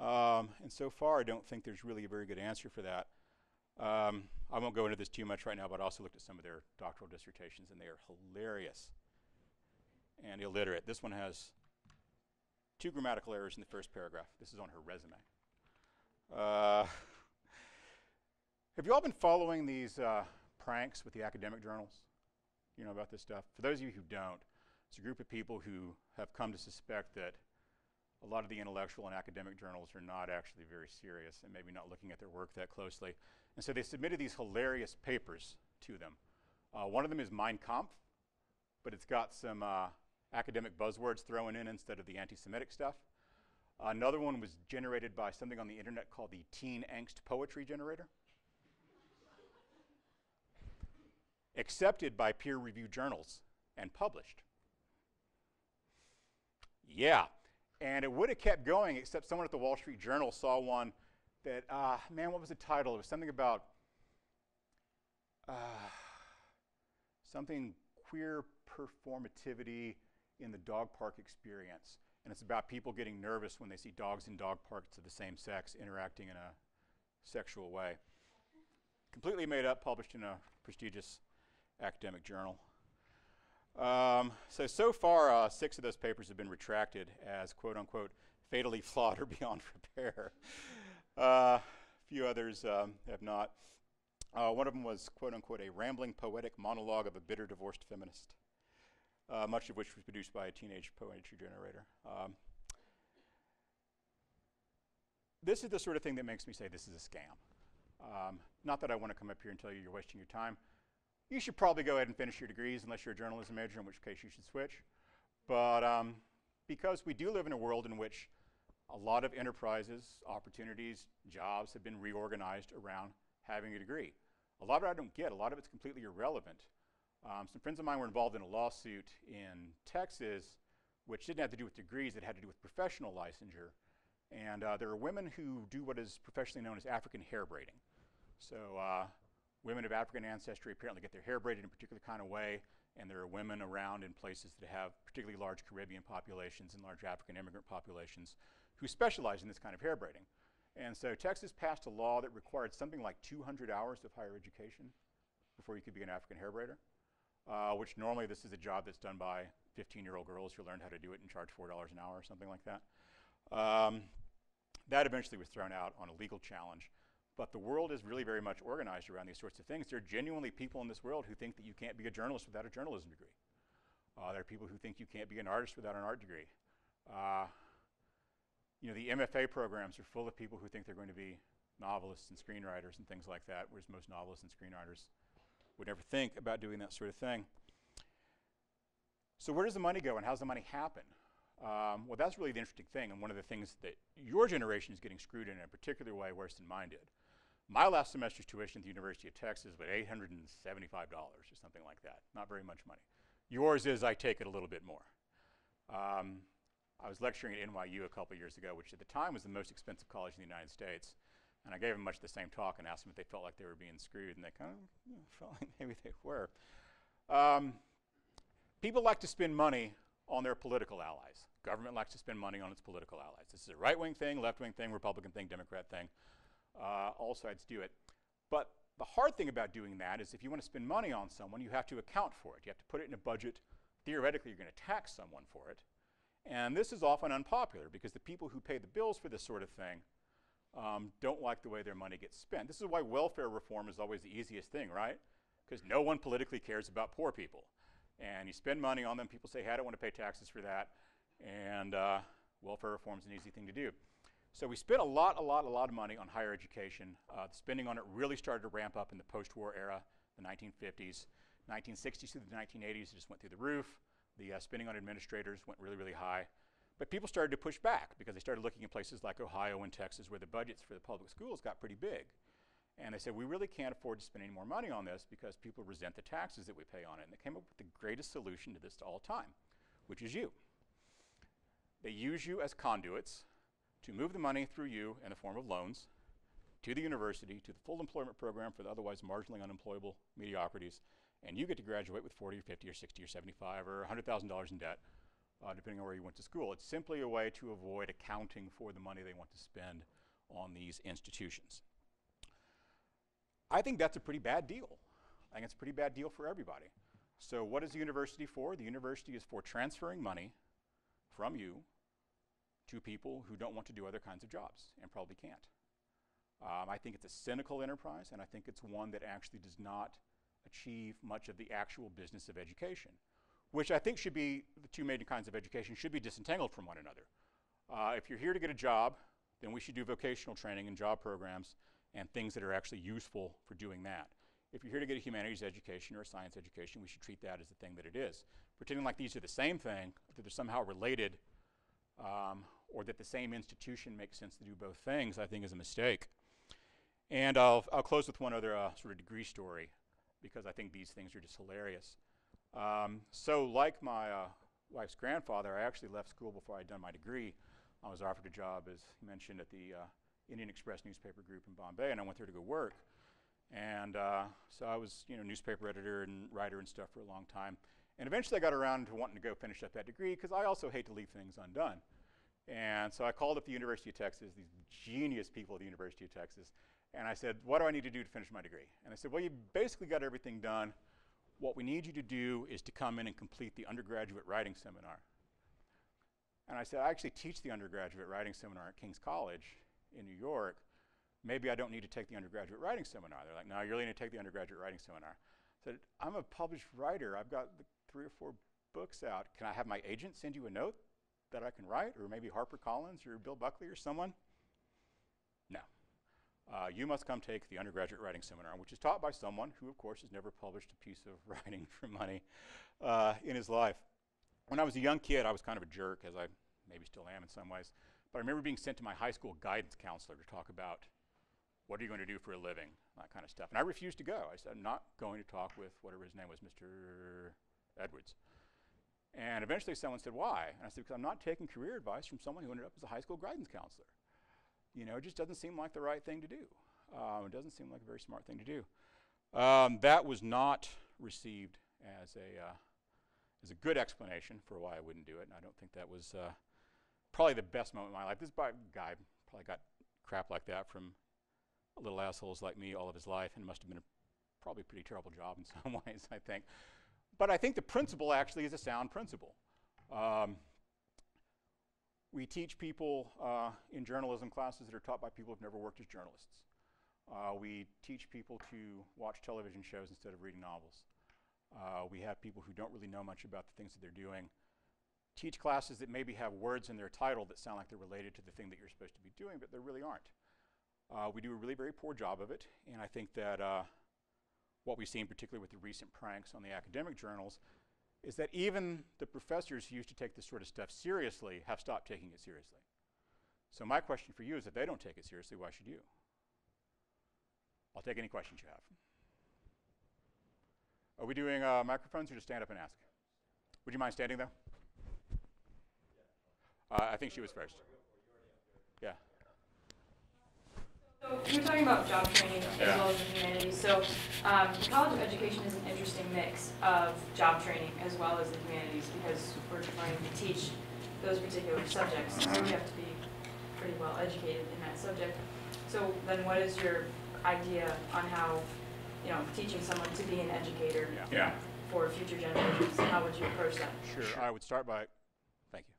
Um, and so far, I don't think there's really a very good answer for that. Um, I won't go into this too much right now, but I also looked at some of their doctoral dissertations, and they are hilarious and illiterate. This one has two grammatical errors in the first paragraph. This is on her resume. Uh, have you all been following these uh, pranks with the academic journals? You know about this stuff? For those of you who don't, it's a group of people who have come to suspect that a lot of the intellectual and academic journals are not actually very serious and maybe not looking at their work that closely. And so they submitted these hilarious papers to them. Uh, one of them is Mein Kampf, but it's got some uh, academic buzzwords thrown in instead of the anti-Semitic stuff. Another one was generated by something on the internet called the Teen Angst Poetry Generator. Accepted by peer-reviewed journals and published. Yeah. And it would have kept going, except someone at the Wall Street Journal saw one that, uh, man, what was the title? It was something about uh, something queer performativity in the dog park experience. And it's about people getting nervous when they see dogs in dog parks of the same sex interacting in a sexual way. Completely made up, published in a prestigious academic journal. Um, so, so far, uh, six of those papers have been retracted as, quote unquote, fatally flawed or beyond repair. A uh, few others um, have not. Uh, one of them was, quote unquote, a rambling poetic monologue of a bitter divorced feminist, uh, much of which was produced by a teenage poetry generator. Um, this is the sort of thing that makes me say this is a scam. Um, not that I want to come up here and tell you you're wasting your time. You should probably go ahead and finish your degrees unless you're a journalism major, in which case you should switch. But um, because we do live in a world in which a lot of enterprises, opportunities, jobs have been reorganized around having a degree. A lot of it I don't get. A lot of it's completely irrelevant. Um, some friends of mine were involved in a lawsuit in Texas, which didn't have to do with degrees. It had to do with professional licensure. And uh, there are women who do what is professionally known as African hair braiding. So uh, women of African ancestry apparently get their hair braided in a particular kind of way, and there are women around in places that have particularly large Caribbean populations and large African immigrant populations who specialize in this kind of hair braiding. And so Texas passed a law that required something like two hundred hours of higher education before you could be an African hair braider, uh, which normally this is a job that's done by fifteen-year-old girls who learned how to do it and charge four dollars an hour or something like that. Um, that eventually was thrown out on a legal challenge. But the world is really very much organized around these sorts of things. There are genuinely people in this world who think that you can't be a journalist without a journalism degree. Uh, there are people who think you can't be an artist without an art degree. Uh, you know, the M F A programs are full of people who think they're going to be novelists and screenwriters and things like that, whereas most novelists and screenwriters would never think about doing that sort of thing. So where does the money go and how's the money happen? Um, well, that's really the interesting thing, and one of the things that your generation is getting screwed in in a particular way worse than mine did. My last semester's tuition at the University of Texas was eight hundred seventy-five dollars or something like that. Not very much money. Yours is, I take it, a little bit more. Um, I was lecturing at N Y U a couple years ago, which at the time was the most expensive college in the United States. And I gave them much the same talk and asked them if they felt like they were being screwed, and they kind of you know, felt like maybe they were. Um, people like to spend money on their political allies. Government likes to spend money on its political allies. This is a right-wing thing, left-wing thing, Republican thing, Democrat thing. Uh, all sides do it. But the hard thing about doing that is if you want to spend money on someone, you have to account for it. You have to put it in a budget. Theoretically, you're going to tax someone for it. And this is often unpopular because the people who pay the bills for this sort of thing um, don't like the way their money gets spent. This is why welfare reform is always the easiest thing, right? Because no one politically cares about poor people. And you spend money on them, people say, hey, I don't want to pay taxes for that. And uh, welfare reform is an easy thing to do. So we spent a lot, a lot, a lot of money on higher education. Uh, the spending on it really started to ramp up in the post-war era, the nineteen fifties. nineteen sixties through the nineteen eighties, it just went through the roof. The uh, spending on administrators went really, really high. But people started to push back because they started looking at places like Ohio and Texas where the budgets for the public schools got pretty big. And they said, we really can't afford to spend any more money on this because people resent the taxes that we pay on it. And they came up with the greatest solution to this to all time, which is you. They use you as conduits to move the money through you in the form of loans to the university, to the full employment program for the otherwise marginally unemployable mediocrities, and you get to graduate with forty or fifty or sixty or seventy-five or one hundred thousand dollars in debt, uh, depending on where you went to school. It's simply a way to avoid accounting for the money they want to spend on these institutions. I think that's a pretty bad deal. I think it's a pretty bad deal for everybody. So what is the university for? The university is for transferring money from you to people who don't want to do other kinds of jobs and probably can't. Um, I think it's a cynical enterprise, and I think it's one that actually does not achieve much of the actual business of education, which I think should be, the two major kinds of education should be disentangled from one another. Uh, if you're here to get a job, then we should do vocational training and job programs and things that are actually useful for doing that. If you're here to get a humanities education or a science education, we should treat that as the thing that it is. Pretending like these are the same thing, that they're somehow related, um, or that the same institution makes sense to do both things, I think is a mistake. And I'll, I'll close with one other uh, sort of degree story, because I think these things are just hilarious. Um, so like my uh, wife's grandfather, I actually left school before I'd done my degree. I was offered a job, as mentioned, at the uh, Indian Express Newspaper Group in Bombay, and I went there to go work. And uh, so I was, you know, newspaper editor and writer and stuff for a long time. And eventually I got around to wanting to go finish up that degree, because I also hate to leave things undone. And so I called up the University of Texas, these genius people at the University of Texas, and I said, what do I need to do to finish my degree? And they said, well, you basically got everything done. what we need you to do is to come in and complete the undergraduate writing seminar. And I said, I actually teach the undergraduate writing seminar at King's College in New York. Maybe I don't need to take the undergraduate writing seminar. They're like, no, you're really going to take the undergraduate writing seminar. I said, I'm a published writer. I've got the three or four books out. Can I have my agent send you a note that I can write? Or maybe HarperCollins or Bill Buckley or someone? No. Uh, you must come take the undergraduate writing seminar, which is taught by someone who, of course, has never published a piece of writing for money uh, in his life. When I was a young kid, I was kind of a jerk, as I maybe still am in some ways. But I remember being sent to my high school guidance counselor to talk about what are you going to do for a living, that kind of stuff. And I refused to go. I said, I'm not going to talk with whatever his name was, Mister Edwards. And eventually someone said, why? And I said, because I'm not taking career advice from someone who ended up as a high school guidance counselor. You know, it just doesn't seem like the right thing to do. Um, it doesn't seem like a very smart thing to do. Um, that was not received as a, uh, as a good explanation for why I wouldn't do it. And I don't think that was uh, probably the best moment of my life. This guy probably got crap like that from little assholes like me all of his life, and it must have been a probably pretty terrible job in some ways, I think. But I think the principle actually is a sound principle. Um, we teach people uh, in journalism classes that are taught by people who've never worked as journalists. Uh, we teach people to watch television shows instead of reading novels. Uh, we have people who don't really know much about the things that they're doing teach classes that maybe have words in their title that sound like they're related to the thing that you're supposed to be doing, but they really aren't. Uh, we do a really very poor job of it, and I think that uh, what we've seen, particularly with the recent pranks on the academic journals, is that even the professors who used to take this sort of stuff seriously have stopped taking it seriously. So my question for you is, if they don't take it seriously, why should you? I'll take any questions you have. Are we doing uh, microphones, or just stand up and ask? Would you mind standing, though? Uh, I think she was first. Yeah. So you're talking about job training as yeah. well as the humanities. So um, college education is an interesting mix of job training as well as the humanities, because we're trying to teach those particular subjects. So you have to be pretty well educated in that subject. So then what is your idea on how, you know, teaching someone to be an educator yeah. Yeah. for future generations? How would you approach that? Sure. I would start by, thank you.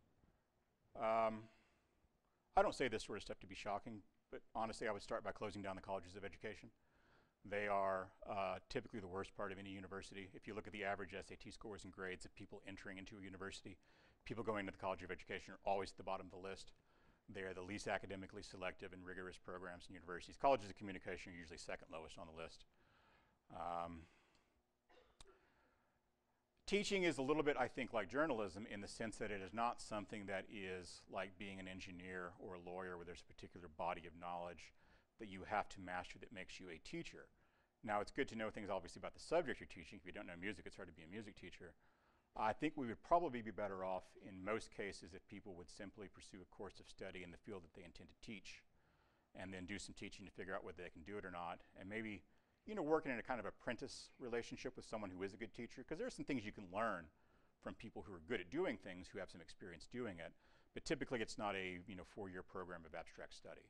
Um, I don't say this sort of stuff to be shocking. But honestly, I would start by closing down the colleges of education. They are uh, typically the worst part of any university. If you look at the average S A T scores and grades of people entering into a university, people going to the College of Education are always at the bottom of the list. They are the least academically selective and rigorous programs in universities. Colleges of communication are usually second lowest on the list. Um, teaching is a little bit, I think, like journalism in the sense that it is not something that is like being an engineer or a lawyer, where there's a particular body of knowledge that you have to master that makes you a teacher. Now, it's good to know things obviously about the subject you're teaching. If you don't know music, it's hard to be a music teacher. I think we would probably be better off in most cases if people would simply pursue a course of study in the field that they intend to teach, and then do some teaching to figure out whether they can do it or not, and maybe, you know, working in a kind of apprentice relationship with someone who is a good teacher, because there are some things you can learn from people who are good at doing things, who have some experience doing it. But typically, it's not a, you know, four-year program of abstract study.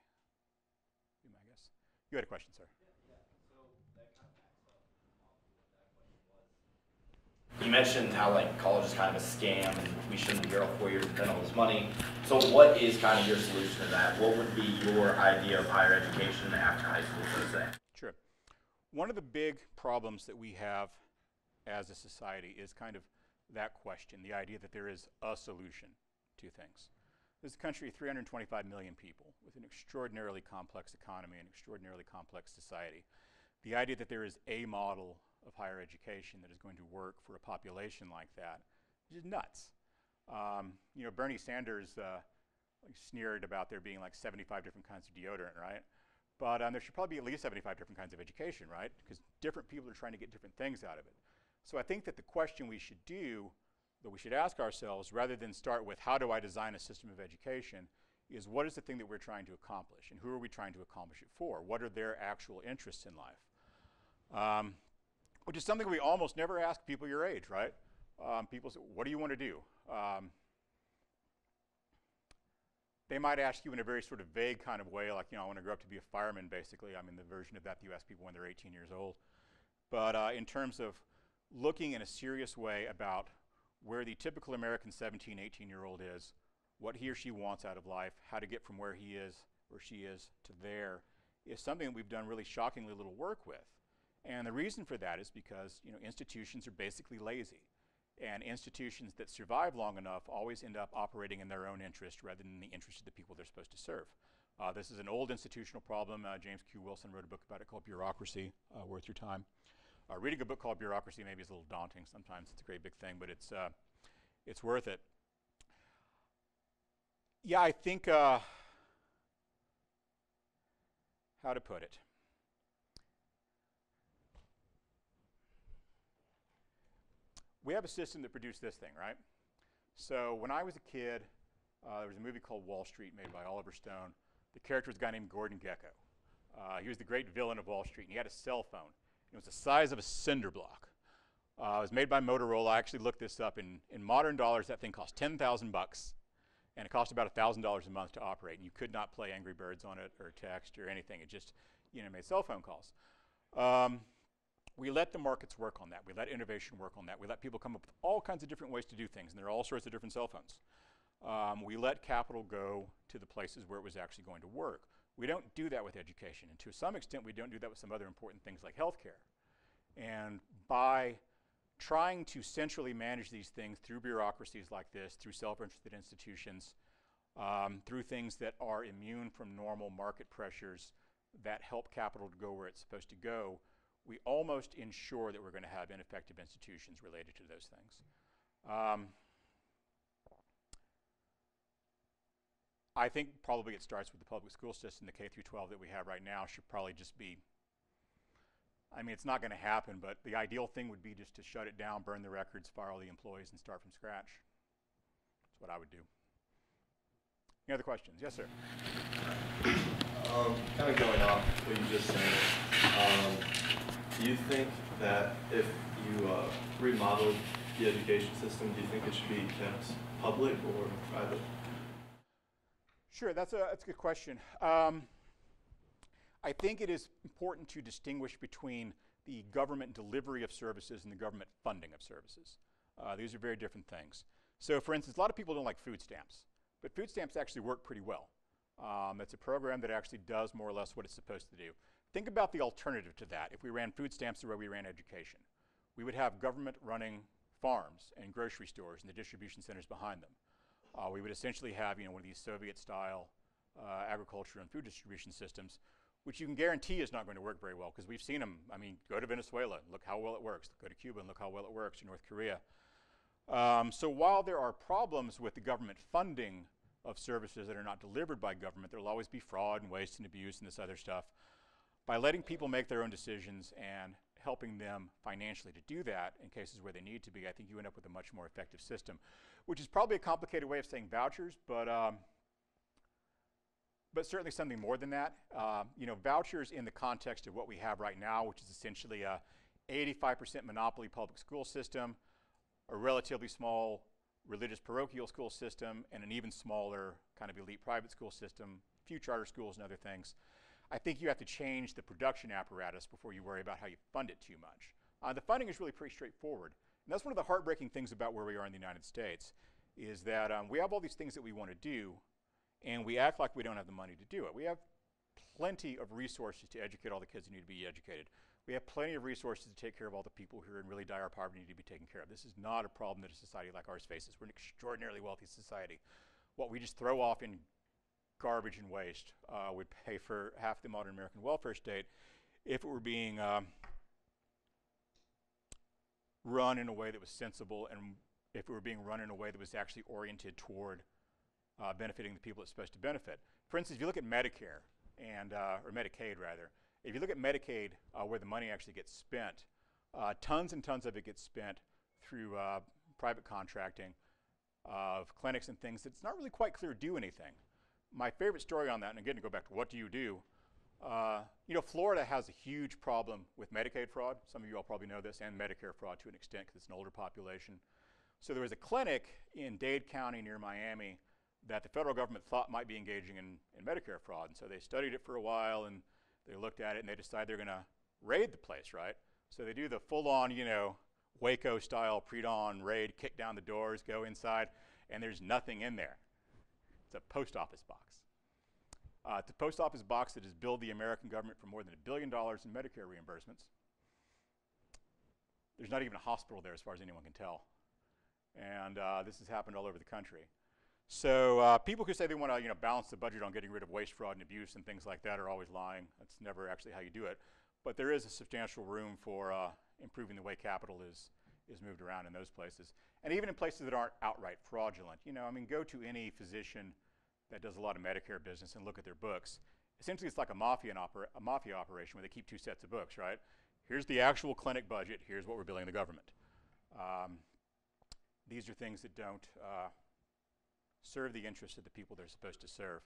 You might guess. You had a question, sir. Yeah, yeah. So that kind of backs up on what that question was. You mentioned how like college is kind of a scam, and we shouldn't be here all four years and spend all this money. So what is kind of your solution to that? What would be your idea of higher education after high school, so to say? Sure. One of the big problems that we have as a society is kind of that question, the idea that there is a solution to things. This country, three hundred twenty-five million people with an extraordinarily complex economy and extraordinarily complex society. The idea that there is a model of higher education that is going to work for a population like that is just nuts. Um, you know, Bernie Sanders uh, like sneered about there being like seventy-five different kinds of deodorant, right? But um, there should probably be at least seventy-five different kinds of education, right? Because different people are trying to get different things out of it. So I think that the question we should do, that we should ask ourselves, rather than start with how do I design a system of education, is what is the thing that we're trying to accomplish? And who are we trying to accomplish it for? What are their actual interests in life? Um, which is something we almost never ask people your age, right? Um, people say, what do you want to do? Um, They might ask you in a very sort of vague kind of way, like, you know, I want to grow up to be a fireman, basically. I mean, the version of that you ask people when they're eighteen years old. But uh, in terms of looking in a serious way about where the typical American seventeen, eighteen-year-old is, what he or she wants out of life, how to get from where he is or she is to there, is something that we've done really shockingly little work with. And the reason for that is because, you know, institutions are basically lazy. And institutions that survive long enough always end up operating in their own interest rather than in the interest of the people they're supposed to serve. Uh, this is an old institutional problem. Uh, James Q. Wilson wrote a book about it called Bureaucracy, uh, worth your time. Uh, reading a book called Bureaucracy maybe is a little daunting sometimes. It's a great big thing, but it's, uh, it's worth it. Yeah, I think, uh, how to put it? We have a system that produced this thing, right? So when I was a kid, uh, there was a movie called Wall Street made by Oliver Stone. The character was a guy named Gordon Gekko. Uh, he was the great villain of Wall Street, and he had a cell phone. It was the size of a cinder block. Uh, it was made by Motorola. I actually looked this up. In, in modern dollars, that thing cost ten thousand bucks, and it cost about one thousand dollars a month to operate, and you could not play Angry Birds on it or text or anything. It just, you know, made cell phone calls. Um, We let the markets work on that. We let innovation work on that. We let people come up with all kinds of different ways to do things, and there are all sorts of different cell phones. Um, we let capital go to the places where it was actually going to work. We don't do that with education, and to some extent, we don't do that with some other important things like healthcare. And by trying to centrally manage these things through bureaucracies like this, through self-interested institutions, um, through things that are immune from normal market pressures that help capital to go where it's supposed to go, we almost ensure that we're going to have ineffective institutions related to those things. Um, I think probably it starts with the public school system. The K through twelve that we have right now should probably just be, I mean, it's not going to happen, but the ideal thing would be just to shut it down, burn the records, fire all the employees, and start from scratch. That's what I would do. Any other questions? Yes, sir. Um, kind of going off what you just said, um, do you think that if you uh, remodeled the education system, do you think it should be kept public or private? Sure, that's a, that's a good question. Um, I think it is important to distinguish between the government delivery of services and the government funding of services. Uh, these are very different things. So for instance, a lot of people don't like food stamps, but food stamps actually work pretty well. Um, it's a program that actually does more or less what it's supposed to do. Think about the alternative to that. If we ran food stamps the way we ran education, we would have government running farms and grocery stores and the distribution centers behind them. Uh, we would essentially have, you know, one of these Soviet-style uh, agriculture and food distribution systems, which you can guarantee is not going to work very well because we've seen them. I mean, go to Venezuela, look how well it works. Go to Cuba and look how well it works, or North Korea. Um, so while there are problems with the government funding of services that are not delivered by government, there will always be fraud and waste and abuse and this other stuff. By letting people make their own decisions and helping them financially to do that in cases where they need to be, I think you end up with a much more effective system, which is probably a complicated way of saying vouchers, but, um, but certainly something more than that. Uh, you know, vouchers in the context of what we have right now, which is essentially a eighty-five percent monopoly public school system, a relatively small religious parochial school system, and an even smaller kind of elite private school system, a few charter schools and other things. I think you have to change the production apparatus before you worry about how you fund it too much. Uh, the funding is really pretty straightforward. And that's one of the heartbreaking things about where we are in the United States, is that um, we have all these things that we want to do, and we act like we don't have the money to do it. We have plenty of resources to educate all the kids who need to be educated. We have plenty of resources to take care of all the people who are in really dire poverty need to be taken care of. This is not a problem that a society like ours faces. We're an extraordinarily wealthy society. What we just throw off in garbage and waste uh, would pay for half the modern American welfare state if it were being um, run in a way that was sensible, and if it were being run in a way that was actually oriented toward uh, benefiting the people it's supposed to benefit. For instance, if you look at Medicare, and, uh, or Medicaid rather, if you look at Medicaid, uh, where the money actually gets spent, uh, tons and tons of it gets spent through uh, private contracting of clinics and things that's not really quite clear do anything. My favorite story on that, and again to go back to what do you do, uh, you know, Florida has a huge problem with Medicaid fraud. Some of you all probably know this, and Medicare fraud to an extent because it's an older population. So there was a clinic in Dade County near Miami that the federal government thought might be engaging in, in Medicare fraud. And so they studied it for a while, and they looked at it, and they decided they're going to raid the place, right? So they do the full-on, you know, Waco-style pre-dawn raid, kick down the doors, go inside, and there's nothing in there. It's a post office box. Uh, it's a post office box that has billed the American government for more than a billion dollars in Medicare reimbursements. There's not even a hospital there as far as anyone can tell. And uh, this has happened all over the country. So uh, people who say they want to you know, balance the budget on getting rid of waste, fraud, and abuse and things like that are always lying. That's never actually how you do it. But there is a substantial room for uh, improving the way capital is, is moved around in those places. And even in places that aren't outright fraudulent. You know, I mean, go to any physician that does a lot of Medicare business and look at their books. Essentially, it's like a mafia, opera a mafia operation where they keep two sets of books, right? Here's the actual clinic budget. Here's what we're billing the government. Um, these are things that don't uh, serve the interests of the people they're supposed to serve.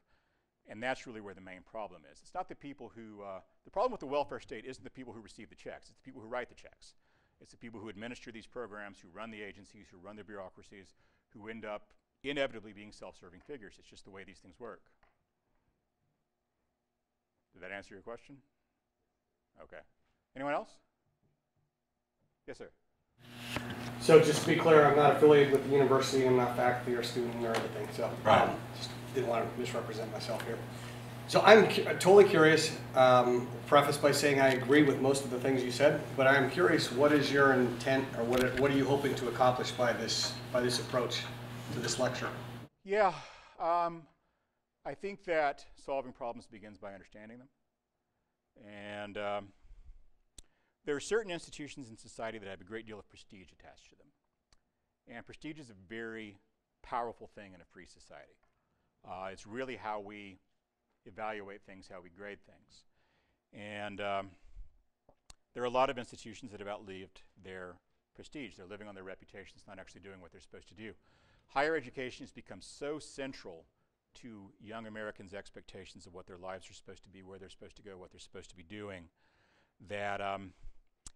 And that's really where the main problem is. It's not the people who, uh, the problem with the welfare state isn't the people who receive the checks. It's the people who write the checks. It's the people who administer these programs, who run the agencies, who run the bureaucracies, who end up inevitably being self-serving figures. It's just the way these things work. Did that answer your question? Okay. Anyone else? Yes, sir. So just to be clear, I'm not affiliated with the university. I'm not faculty or student or anything. So right. um, just didn't want to misrepresent myself here. So I'm cu totally curious, um, preface by saying I agree with most of the things you said, but I'm curious, what is your intent or what are, what are you hoping to accomplish by this, by this approach to this lecture? Yeah, um, I think that solving problems begins by understanding them. And um, there are certain institutions in society that have a great deal of prestige attached to them. And prestige is a very powerful thing in a free society. Uh, it's really how we evaluate things, how we grade things. And um, there are a lot of institutions that have outlived their prestige. They're living on their reputations, not actually doing what they're supposed to do. Higher education has become so central to young Americans' expectations of what their lives are supposed to be, where they're supposed to go, what they're supposed to be doing, that um,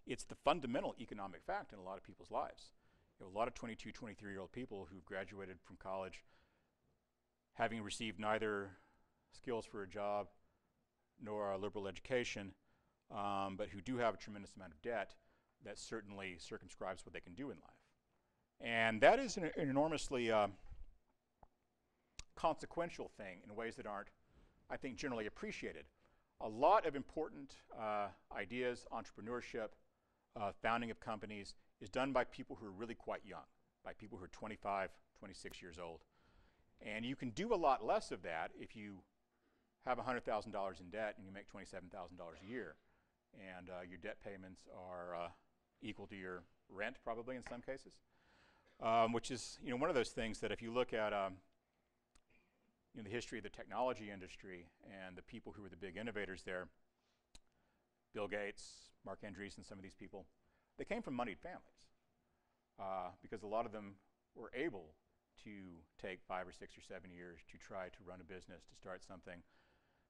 it's the fundamental economic fact in a lot of people's lives. You know, a lot of twenty-two, twenty-three-year-old people who've graduated from college having received neither skills for a job nor a liberal education, um, but who do have a tremendous amount of debt that certainly circumscribes what they can do in life. And that is an, an enormously um, consequential thing in ways that aren't, I think, generally appreciated. A lot of important uh, ideas, entrepreneurship, uh, founding of companies is done by people who are really quite young, by people who are twenty-five, twenty-six years old. And you can do a lot less of that if you have one hundred thousand dollars in debt and you make twenty-seven thousand dollars a year. And uh, your debt payments are uh, equal to your rent, probably, in some cases, um, which is you know, one of those things that if you look at um, you know, the history of the technology industry and the people who were the big innovators there, Bill Gates, Marc Andreessen, some of these people, they came from moneyed families uh, because a lot of them were able to take five or six or seven years to try to run a business, to start something,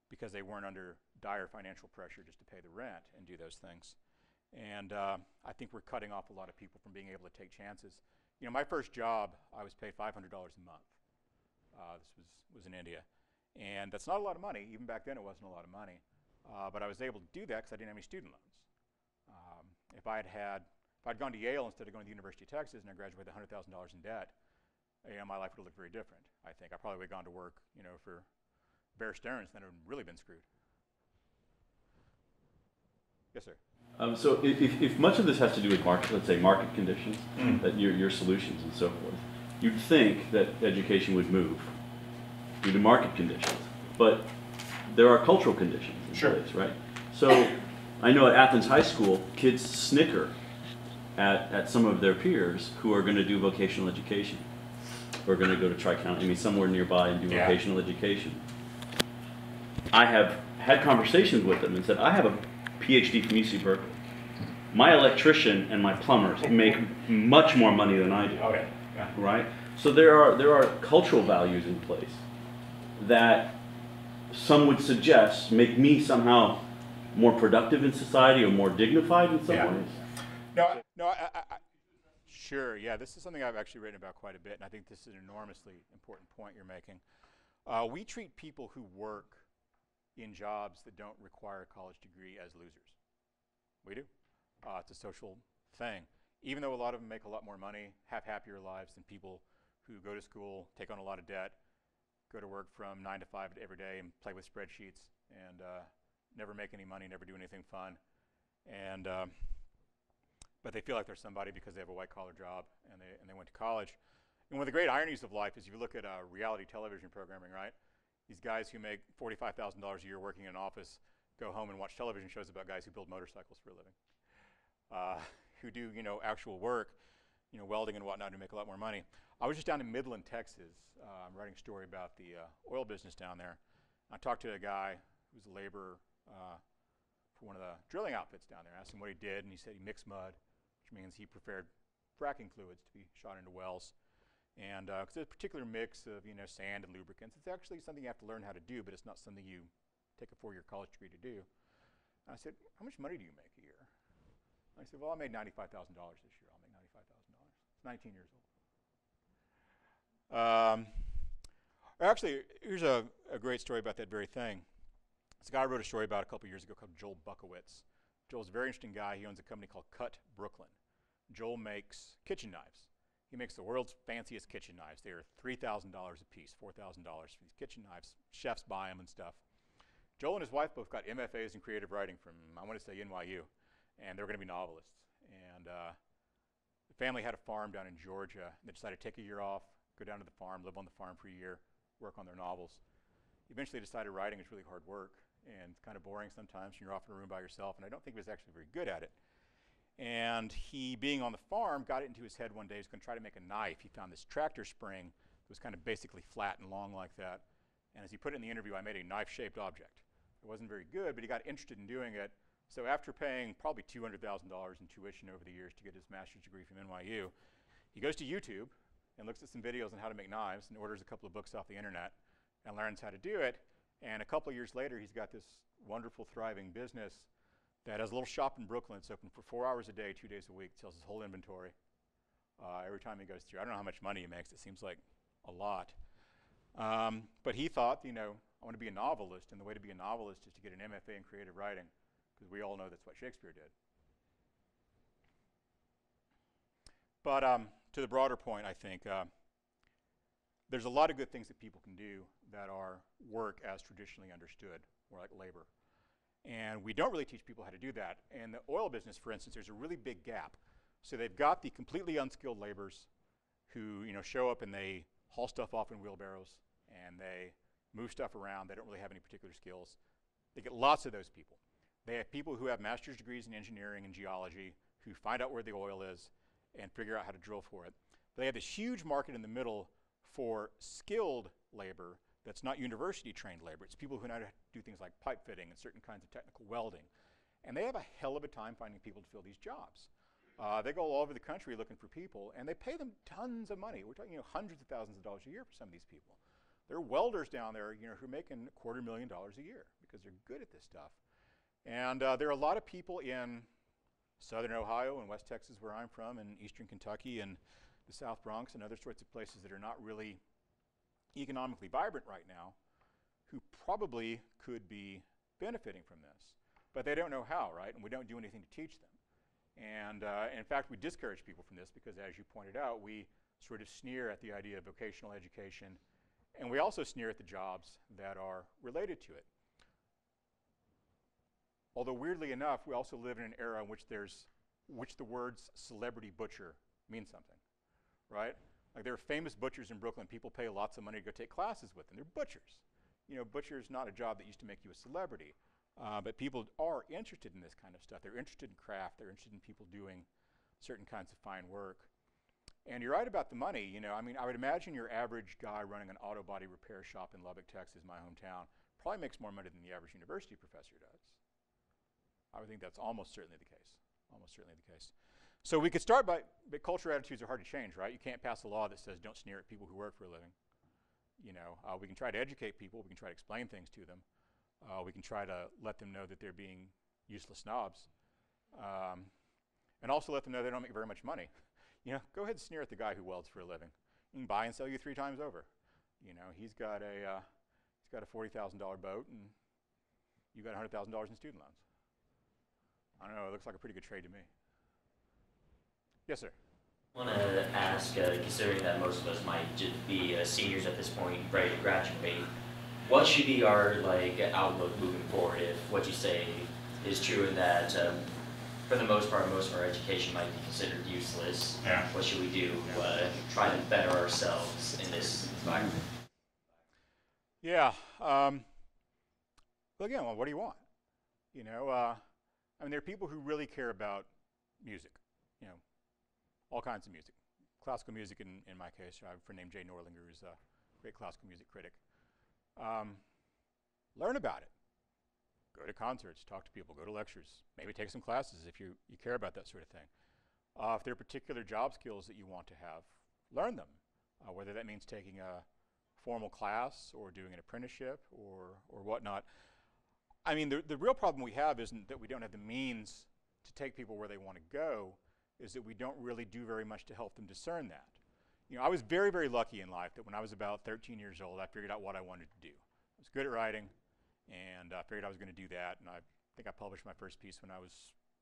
because they weren't under dire financial pressure just to pay the rent and do those things. And uh, I think we're cutting off a lot of people from being able to take chances. You know, my first job, I was paid five hundred dollars a month. Uh, this was, was in India. And that's not a lot of money. Even back then, it wasn't a lot of money. Uh, but I was able to do that because I didn't have any student loans. Um, if I had had, if I'd gone to Yale instead of going to the University of Texas and I graduated with one hundred thousand dollars in debt, you know, my life would have looked very different, I think. I probably would have gone to work, you know, for Bear Stearns, then I would have really been screwed. Yes, sir? Um, so if, if much of this has to do with market, let's say market conditions, mm. that your, your solutions and so forth, you'd think that education would move due to market conditions, but there are cultural conditions in sure. place, right? So I know at Athens High School, kids snicker at, at some of their peers who are going to do vocational education. We're going to go to Tri-County, I mean somewhere nearby, and do yeah. vocational education. I have had conversations with them and said, I have a PhD from U C Berkeley. My electrician and my plumbers make much more money than I do. Okay. Yeah. Right? So there are, there are cultural values in place that some would suggest make me somehow more productive in society or more dignified in some yeah. ways. No, no, I, I, I Sure, yeah, this is something I've actually written about quite a bit, and I think this is an enormously important point you're making. Uh, we treat people who work in jobs that don't require a college degree as losers. We do. Uh, it's a social thing. even though a lot of them make a lot more money, have happier lives than people who go to school, take on a lot of debt, go to work from nine to five every day and play with spreadsheets and uh, never make any money, never do anything fun. And, um, but they feel like they're somebody because they have a white collar job and they, and they went to college. And one of the great ironies of life is if you look at uh, reality television programming, right? These guys who make forty-five thousand dollars a year working in an office go home and watch television shows about guys who build motorcycles for a living, uh, who do, you know, actual work, you know, welding and whatnot, who make a lot more money. I was just down in Midland, Texas. Uh, I'm writing a story about the uh, oil business down there. I talked to a guy who's a laborer uh, for one of the drilling outfits down there. I asked him what he did, and he said he mixed mud, which means he prepared fracking fluids to be shot into wells. And because uh, it's a particular mix of, you know, sand and lubricants, it's actually something you have to learn how to do, but it's not something you take a four-year college degree to do. And I said, how much money do you make a year? And I said, well, I made ninety-five thousand dollars this year. I'll make ninety-five thousand dollars. It's nineteen years old. Um, actually, here's a, a great story about that very thing. This guy I wrote a story about a couple years ago called Joel Buckowitz. Joel's a very interesting guy. He owns a company called Cut Brooklyn. Joel makes kitchen knives. He makes the world's fanciest kitchen knives. They are three thousand dollars a piece, four thousand dollars for these kitchen knives. Chefs buy them and stuff. Joel and his wife both got M F As in creative writing from, I want to say, N Y U, and they were going to be novelists. And uh, the family had a farm down in Georgia, and they decided to take a year off, go down to the farm, live on the farm for a year, work on their novels. Eventually decided writing is really hard work, and it's kind of boring sometimes, and you're off in a room by yourself, and I don't think he was actually very good at it. And he, being on the farm, got it into his head one day, he was going to try to make a knife. He found this tractor spring that was kind of basically flat and long like that. And as he put it in the interview, I made a knife-shaped object. It wasn't very good, but he got interested in doing it. So after paying probably two hundred thousand dollars in tuition over the years to get his master's degree from N Y U, he goes to YouTube and looks at some videos on how to make knives and orders a couple of books off the internet and learns how to do it. And a couple of years later, he's got this wonderful, thriving business that has a little shop in Brooklyn. It's open for four hours a day, two days a week. It sells his whole inventory uh, every time he goes through. I don't know how much money he makes. It seems like a lot. Um, but he thought, you know, I want to be a novelist, and the way to be a novelist is to get an M F A in creative writing, because we all know that's what Shakespeare did. But um, to the broader point, I think, uh, there's a lot of good things that people can do that are work as traditionally understood, or like labor. And we don't really teach people how to do that. In the oil business, for instance, there's a really big gap. So they've got the completely unskilled laborers who, you know, show up and they haul stuff off in wheelbarrows and they move stuff around. They don't really have any particular skills. They get lots of those people. They have people who have master's degrees in engineering and geology who find out where the oil is and figure out how to drill for it. But they have this huge market in the middle for skilled labor that's not university-trained labor. It's people who know how to do things like pipe fitting and certain kinds of technical welding. And they have a hell of a time finding people to fill these jobs. Uh, they go all over the country looking for people, and they pay them tons of money. We're talking, you know, hundreds of thousands of dollars a year for some of these people. There are welders down there, you know, who are making a quarter million dollars a year because they're good at this stuff. And uh, there are a lot of people in southern Ohio and West Texas, where I'm from, and eastern Kentucky and the South Bronx and other sorts of places that are not really economically vibrant right now, who probably could be benefiting from this. But they don't know how, right? And we don't do anything to teach them. And uh, in fact, we discourage people from this because, as you pointed out, we sort of sneer at the idea of vocational education. And we also sneer at the jobs that are related to it. Although, weirdly enough, we also live in an era in which there's, which the words celebrity butcher mean something, right? Like, there are famous butchers in Brooklyn. People pay lots of money to go take classes with them. They're butchers. You know, butcher is not a job that used to make you a celebrity. Uh, but people are interested in this kind of stuff. They're interested in craft. They're interested in people doing certain kinds of fine work. And you're right about the money. You know, I mean, I would imagine your average guy running an auto body repair shop in Lubbock, Texas, my hometown, probably makes more money than the average university professor does. I would think that's almost certainly the case. Almost certainly the case. So we could start by, but cultural attitudes are hard to change, right? You can't pass a law that says don't sneer at people who work for a living. You know, uh, we can try to educate people. We can try to explain things to them. Uh, we can try to let them know that they're being useless snobs. Um, and also let them know they don't make very much money. You know, go ahead and sneer at the guy who welds for a living. He can buy and sell you three times over. You know, he's got a, uh, he's got a forty thousand dollar boat and you got one hundred thousand dollars in student loans. I don't know, it looks like a pretty good trade to me. Yes, sir. I want to ask, uh, considering that most of us might just be uh, seniors at this point, ready to graduate, what should be our like outlook moving forward if what you say is true and that, um, for the most part, most of our education might be considered useless? Yeah. What should we do to uh, try to better ourselves in this environment? Yeah. Um, again, well, what do you want? You know, uh, I mean, there are people who really care about music, you know, all kinds of music. Classical music, in, in my case, I have a friend named Jay Norlinger, who's a great classical music critic. Um, learn about it. Go to concerts, talk to people, go to lectures, maybe take some classes if you, you care about that sort of thing. Uh, if there are particular job skills that you want to have, learn them, uh, whether that means taking a formal class or doing an apprenticeship or, or whatnot. I mean, the, the real problem we have isn't that we don't have the means to take people where they want to go, is that we don't really do very much to help them discern that. You know, I was very, very lucky in life that when I was about thirteen years old, I figured out what I wanted to do. I was good at writing, and I uh, figured I was going to do that, and I think I published my first piece when I was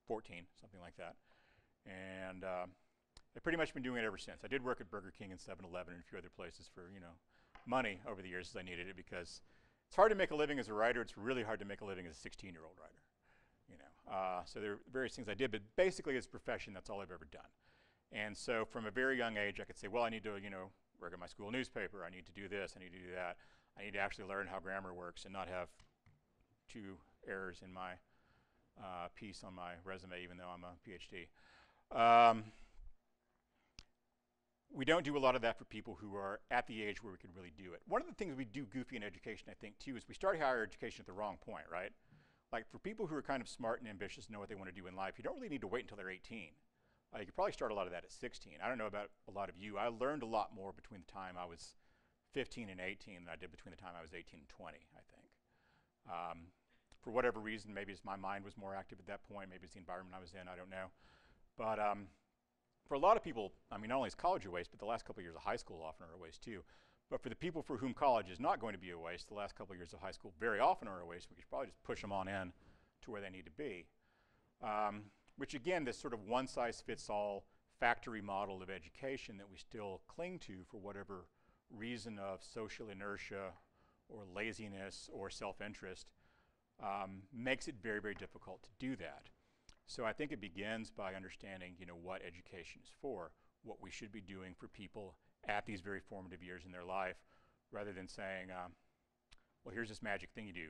fourteen, something like that. And uh, I've pretty much been doing it ever since. I did work at Burger King and seven eleven and a few other places for, you know, money over the years as I needed it, because it's hard to make a living as a writer. It's really hard to make a living as a sixteen-year-old writer. You know, uh, so there are various things I did, but basically as a profession, that's all I've ever done. And so from a very young age, I could say, well, I need to, you know, work at my school newspaper. I need to do this. I need to do that. I need to actually learn how grammar works and not have two errors in my uh, piece on my resume, even though I'm a PhD. Um, we don't do a lot of that for people who are at the age where we can really do it. One of the things we do goofy in education, I think, too, is we start higher education at the wrong point, right? Like, for people who are kind of smart and ambitious and know what they want to do in life, you don't really need to wait until they're eighteen. Uh, you could probably start a lot of that at sixteen. I don't know about a lot of you. I learned a lot more between the time I was fifteen and eighteen than I did between the time I was eighteen and twenty, I think. Um, for whatever reason, maybe it's my mind was more active at that point, maybe it's the environment I was in, I don't know. But um, for a lot of people, I mean, not only is college a waste, but the last couple of years of high school often are a waste too. But for the people for whom college is not going to be a waste, the last couple of years of high school very often are a waste. We should probably just push them on in to where they need to be. Um, which again, this sort of one-size-fits-all factory model of education that we still cling to for whatever reason of social inertia or laziness or self-interest um, makes it very, very difficult to do that. So I think it begins by understanding, you know, what education is for, what we should be doing for people at these very formative years in their life, rather than saying, um, well, here's this magic thing you do.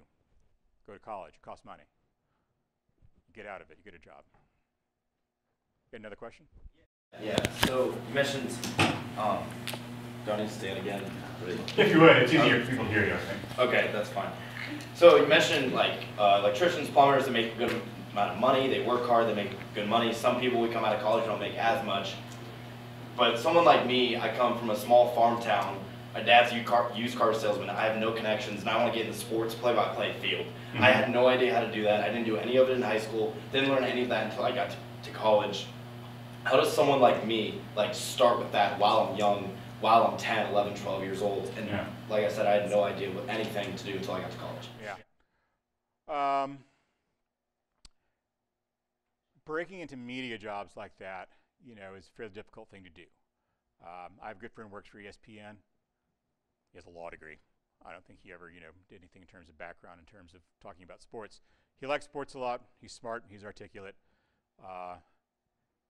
Go to college, it costs money. You get out of it, you get a job. Got another question? Yeah, so you mentioned, um, don't need to stand again. If you would, it's easier for people to hear you, I think. Okay, that's fine. So you mentioned like uh, electricians, plumbers, they make a good amount of money, they work hard, they make good money. Some people, we come out of college, don't make as much. But someone like me, I come from a small farm town. My dad's used car salesman. I have no connections, and I want to get in the sports play-by-play field. Mm-hmm. I had no idea how to do that. I didn't do any of it in high school. Didn't learn any of that until I got to, to college. How does someone like me like start with that while I'm young, while I'm ten, eleven, twelve years old? And yeah. Like I said, I had no idea what anything to do until I got to college. Yeah. Um, breaking into media jobs like that, you know, is a fairly difficult thing to do. Um, I have a good friend who works for E S P N. He has a law degree. I don't think he ever, you know, did anything in terms of background, in terms of talking about sports. He likes sports a lot. He's smart. He's articulate. Uh,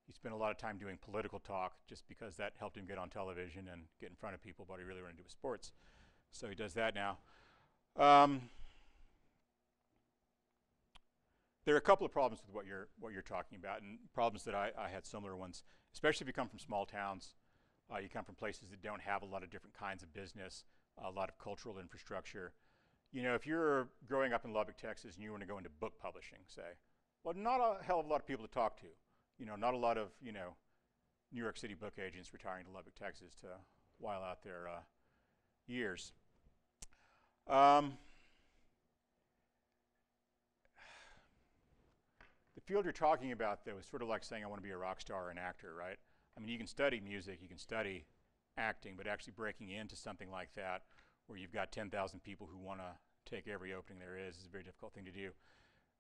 he spent a lot of time doing political talk just because that helped him get on television and get in front of people, but he really wanted to do with sports. So he does that now. Um, There are a couple of problems with what you're, what you're talking about, and problems that I, I had similar ones, especially if you come from small towns. Uh, you come from places that don't have a lot of different kinds of business, a lot of cultural infrastructure. You know, if you're growing up in Lubbock, Texas, and you want to go into book publishing, say, well, not a hell of a lot of people to talk to. You know, not a lot of, you know, New York City book agents retiring to Lubbock, Texas to while out their uh, years. Um, The field you're talking about, though, is sort of like saying I want to be a rock star or an actor, right? I mean, you can study music, you can study acting, but actually breaking into something like that where you've got ten thousand people who want to take every opening there is is a very difficult thing to do.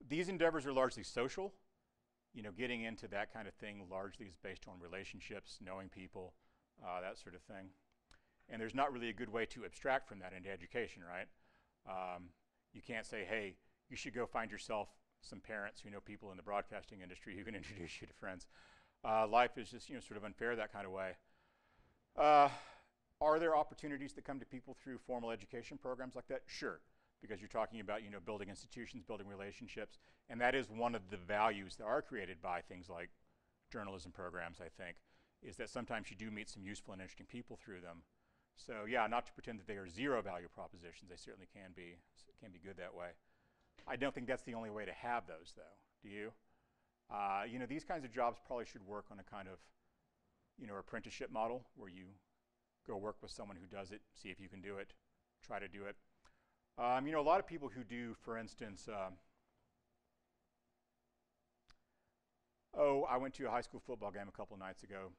These endeavors are largely social. you know, getting into that kind of thing largely is based on relationships, knowing people, uh, that sort of thing. And there's not really a good way to abstract from that into education, right? Um, you can't say, hey, you should go find yourself some parents who know people in the broadcasting industry who can introduce you to friends. Uh, life is just, you know, sort of unfair that kind of way. Uh, are there opportunities that come to people through formal education programs like that? Sure, because you're talking about, you know, building institutions, building relationships, and that is one of the values that are created by things like journalism programs, I think, is that sometimes you do meet some useful and interesting people through them. So yeah, not to pretend that they are zero value propositions, they certainly can be, can be good that way. I don't think that's the only way to have those though, do you? Uh, you know, these kinds of jobs probably should work on a kind of, you know, apprenticeship model where you go work with someone who does it, see if you can do it, try to do it. Um, you know, a lot of people who do, for instance, um, oh, I went to a high school football game a couple nights ago.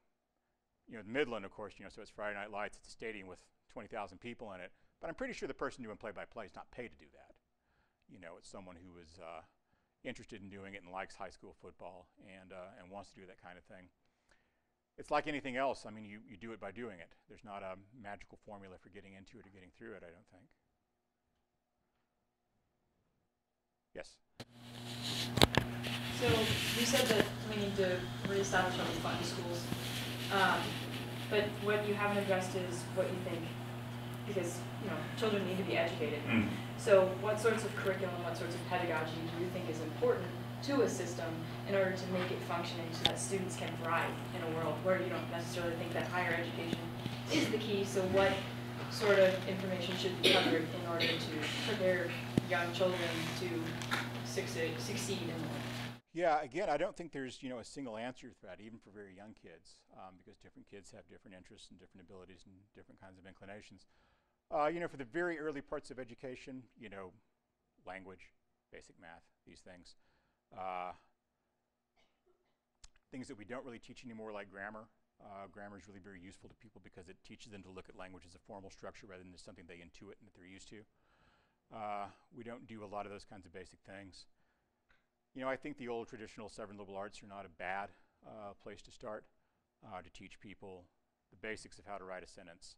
You know, Midland, of course, you know, so it's Friday Night Lights, it's a stadium with twenty thousand people in it, but I'm pretty sure the person doing play-by-play is not paid to do that. You know, it's someone who is uh, interested in doing it and likes high school football and, uh, and wants to do that kind of thing. It's like anything else. I mean, you, you do it by doing it. There's not a magical formula for getting into it or getting through it, I don't think. Yes? So you said that we need to reestablish all these fun schools. Um, but what you haven't addressed is what you think, because, you know, children need to be educated. Mm. So what sorts of curriculum, what sorts of pedagogy do you think is important to a system in order to make it functioning so that students can thrive in a world where you don't necessarily think that higher education is the key? So what sort of information should be covered in order to prepare young children to succeed in the world? Yeah, again, I don't think there's, you know, a single answer to that, even for very young kids, um, because different kids have different interests and different abilities and different kinds of inclinations. Uh, you know, for the very early parts of education, you know, language, basic math, these things. Uh, things that we don't really teach anymore, like grammar. Uh, grammar is really very useful to people because it teaches them to look at language as a formal structure rather than as something they intuit and that they're used to. Uh, we don't do a lot of those kinds of basic things. You know, I think the old traditional seven liberal arts are not a bad uh, place to start, uh, to teach people the basics of how to write a sentence,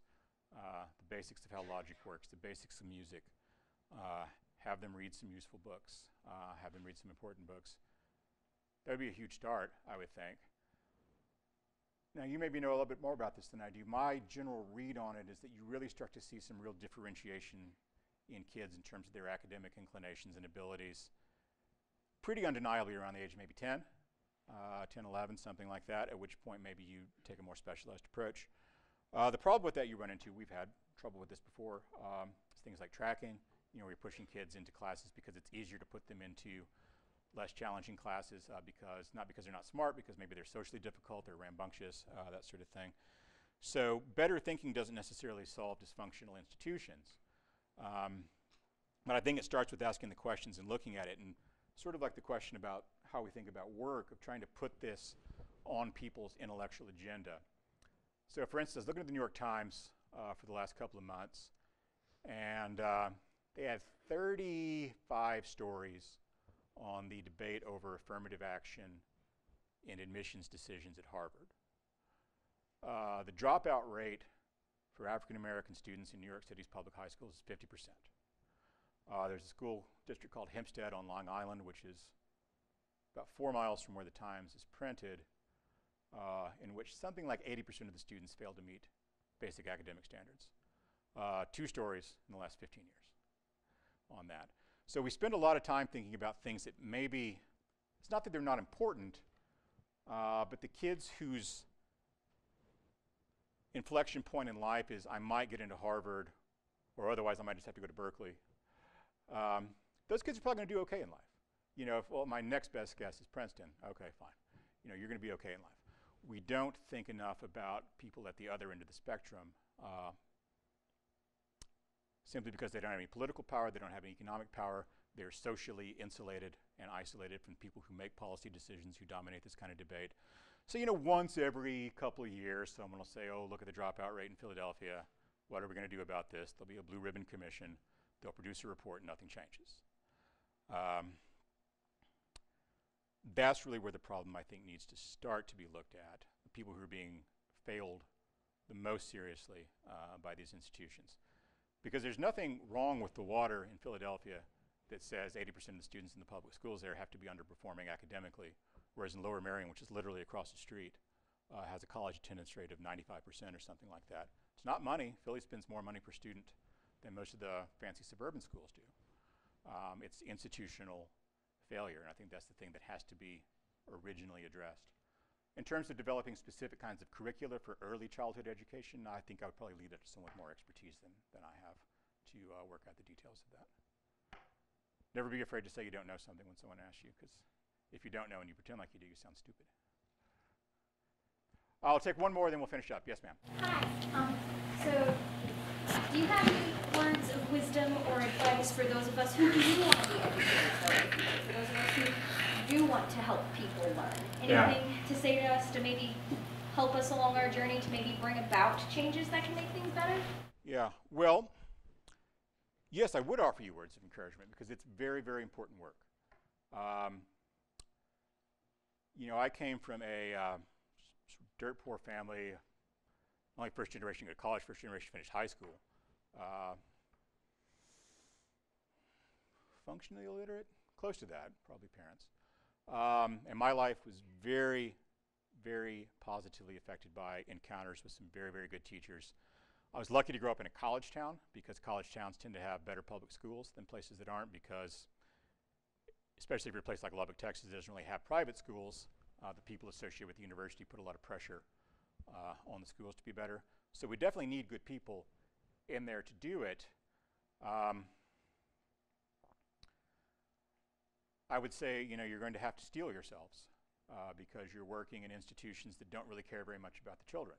uh, the basics of how logic works, the basics of music, uh, have them read some useful books, uh, have them read some important books. That would be a huge start, I would think. Now, you maybe know a little bit more about this than I do. My general read on it is that you really start to see some real differentiation in kids in terms of their academic inclinations and abilities, pretty undeniably around the age of maybe ten, uh, ten, eleven, something like that, at which point maybe you take a more specialized approach. Uh, the problem with that you run into, we've had trouble with this before, um, is things like tracking. You know, we're pushing kids into classes because it's easier to put them into less challenging classes, uh, because, not because they're not smart, because maybe they're socially difficult, they're rambunctious, uh, that sort of thing. So better thinking doesn't necessarily solve dysfunctional institutions. Um, but I think it starts with asking the questions and looking at it, and sort of like the question about how we think about work, of trying to put this on people's intellectual agenda. So for instance, looking at the New York Times uh, for the last couple of months, and uh, they had thirty-five stories on the debate over affirmative action in admissions decisions at Harvard. Uh, the dropout rate for African American students in New York City's public high schools is fifty percent. Uh, there's a school district called Hempstead on Long Island, which is about four miles from where the Times is printed, uh, in which something like eighty percent of the students failed to meet basic academic standards. Uh, two stories in the last fifteen years on that. So we spend a lot of time thinking about things that maybe, it's not that they're not important, uh, but the kids whose inflection point in life is, I might get into Harvard, or otherwise I might just have to go to Berkeley. Um, those kids are probably going to do okay in life. You know, if, well, my next best guess is Princeton, okay, fine. You know, you're going to be okay in life. We don't think enough about people at the other end of the spectrum, uh, simply because they don't have any political power, they don't have any economic power, they're socially insulated and isolated from people who make policy decisions, who dominate this kind of debate. So, you know, once every couple of years, someone will say, oh, look at the dropout rate in Philadelphia. What are we going to do about this? There'll be a blue ribbon commission. They'll produce a report and nothing changes. Um, that's really where the problem, I think, needs to start to be looked at, the people who are being failed the most seriously uh, by these institutions. Because there's nothing wrong with the water in Philadelphia that says eighty percent of the students in the public schools there have to be underperforming academically, whereas in Lower Merion, which is literally across the street, uh, has a college attendance rate of ninety-five percent or something like that. It's not money. Philly spends more money per student than most of the fancy suburban schools do. Um, it's institutional failure, and I think that's the thing that has to be originally addressed. In terms of developing specific kinds of curricula for early childhood education, I think I would probably leave it to someone with more expertise than, than I have to uh, work out the details of that. Never be afraid to say you don't know something when someone asks you, because if you don't know and you pretend like you do, you sound stupid. I'll take one more, then we'll finish up. Yes, ma'am. Hi. Um, so do you have any words of wisdom or advice for those of us who do want to be educators, for those of us who do want to help people learn? Anything yeah. to say to us to maybe help us along our journey to maybe bring about changes that can make things better? Yeah, well, yes, I would offer you words of encouragement because it's very, very important work. Um, you know, I came from a uh, dirt poor family, only first generation to go to college, first generation finished high school. Uh, functionally illiterate, close to that, probably parents. Um, and my life was very, very positively affected by encounters with some very, very good teachers. I was lucky to grow up in a college town because college towns tend to have better public schools than places that aren't because, especially if you're a place like Lubbock, Texas, it doesn't really have private schools. Uh, the people associated with the university put a lot of pressure uh, on the schools to be better. So we definitely need good people in there to do it. Um, I would say, you know, you're going to have to steel yourselves uh, because you're working in institutions that don't really care very much about the children,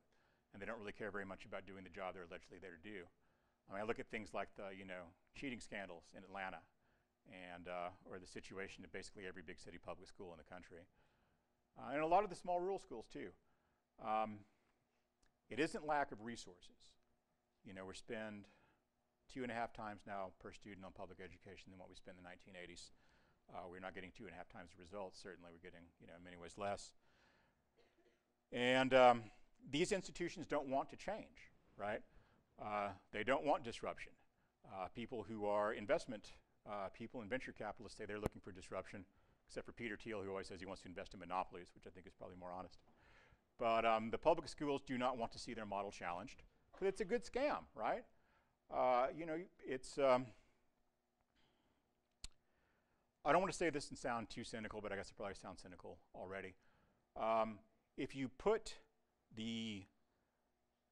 and they don't really care very much about doing the job they're allegedly there to do. I mean, I look at things like the, you know, cheating scandals in Atlanta, and uh, or the situation of basically every big city public school in the country, uh, and a lot of the small rural schools too. Um, it isn't lack of resources. You know, we spend two and a half times now per student on public education than what we spent in the nineteen eighties. Uh, we're not getting two and a half times the results. Certainly, we're getting, you know, in many ways less. And um, these institutions don't want to change, right? Uh, they don't want disruption. Uh, people who are investment uh, people and venture capitalists say they're looking for disruption, except for Peter Thiel, who always says he wants to invest in monopolies, which I think is probably more honest. But um, the public schools do not want to see their model challenged because it's a good scam, right? Uh, you know, it's. Um, I don't want to say this and sound too cynical, but I guess I probably sound cynical already. Um, if you put the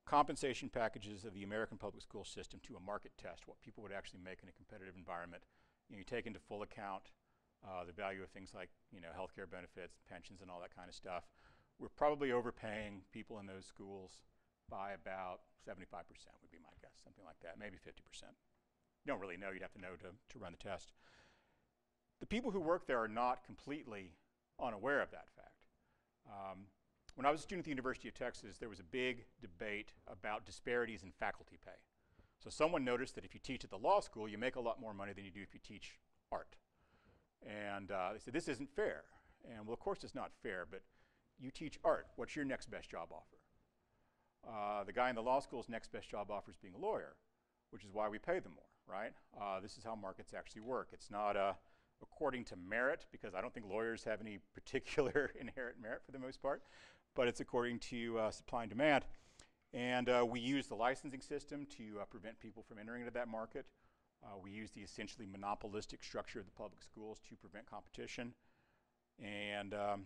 compensation packages of the American public school system to a market test, what people would actually make in a competitive environment, you know, you take into full account uh, the value of things like, you know, healthcare benefits, pensions, and all that kind of stuff, we're probably overpaying people in those schools by about seventy-five percent would be my guess, something like that, maybe fifty percent. You don't really know. You'd have to know to, to run the test. The people who work there are not completely unaware of that fact. Um, when I was a student at the University of Texas, there was a big debate about disparities in faculty pay. So someone noticed that if you teach at the law school, you make a lot more money than you do if you teach art. And uh, they said, this isn't fair. And well, of course it's not fair, but you teach art. What's your next best job offer? Uh, the guy in the law school's next best job offer is being a lawyer, which is why we pay them more, right? Uh, this is how markets actually work. It's not a according to merit, because I don't think lawyers have any particular inherent merit for the most part, but it's according to uh, supply and demand. And uh, we use the licensing system to uh, prevent people from entering into that market. Uh, we use the essentially monopolistic structure of the public schools to prevent competition. And um,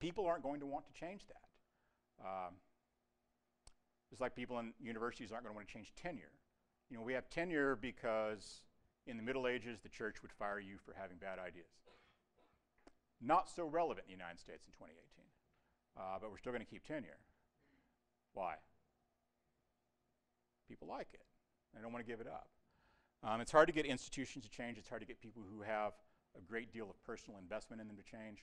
people aren't going to want to change that. Um, just like people in universities aren't going to want to change tenure. You know, we have tenure because in the Middle Ages, the church would fire you for having bad ideas. Not so relevant in the United States in twenty eighteen, uh, but we're still going to keep tenure. Why? People like it. They don't want to give it up. Um, it's hard to get institutions to change. It's hard to get people who have a great deal of personal investment in them to change,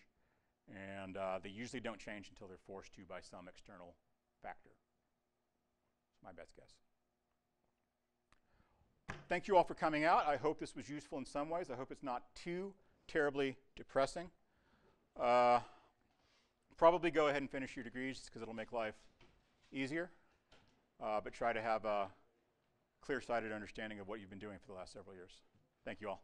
and uh, they usually don't change until they're forced to by some external factor. That's my best guess. Thank you all for coming out. I hope this was useful in some ways. I hope it's not too terribly depressing. Uh, probably go ahead and finish your degrees because it'll make life easier, uh, but try to have a clear-sighted understanding of what you've been doing for the last several years. Thank you all.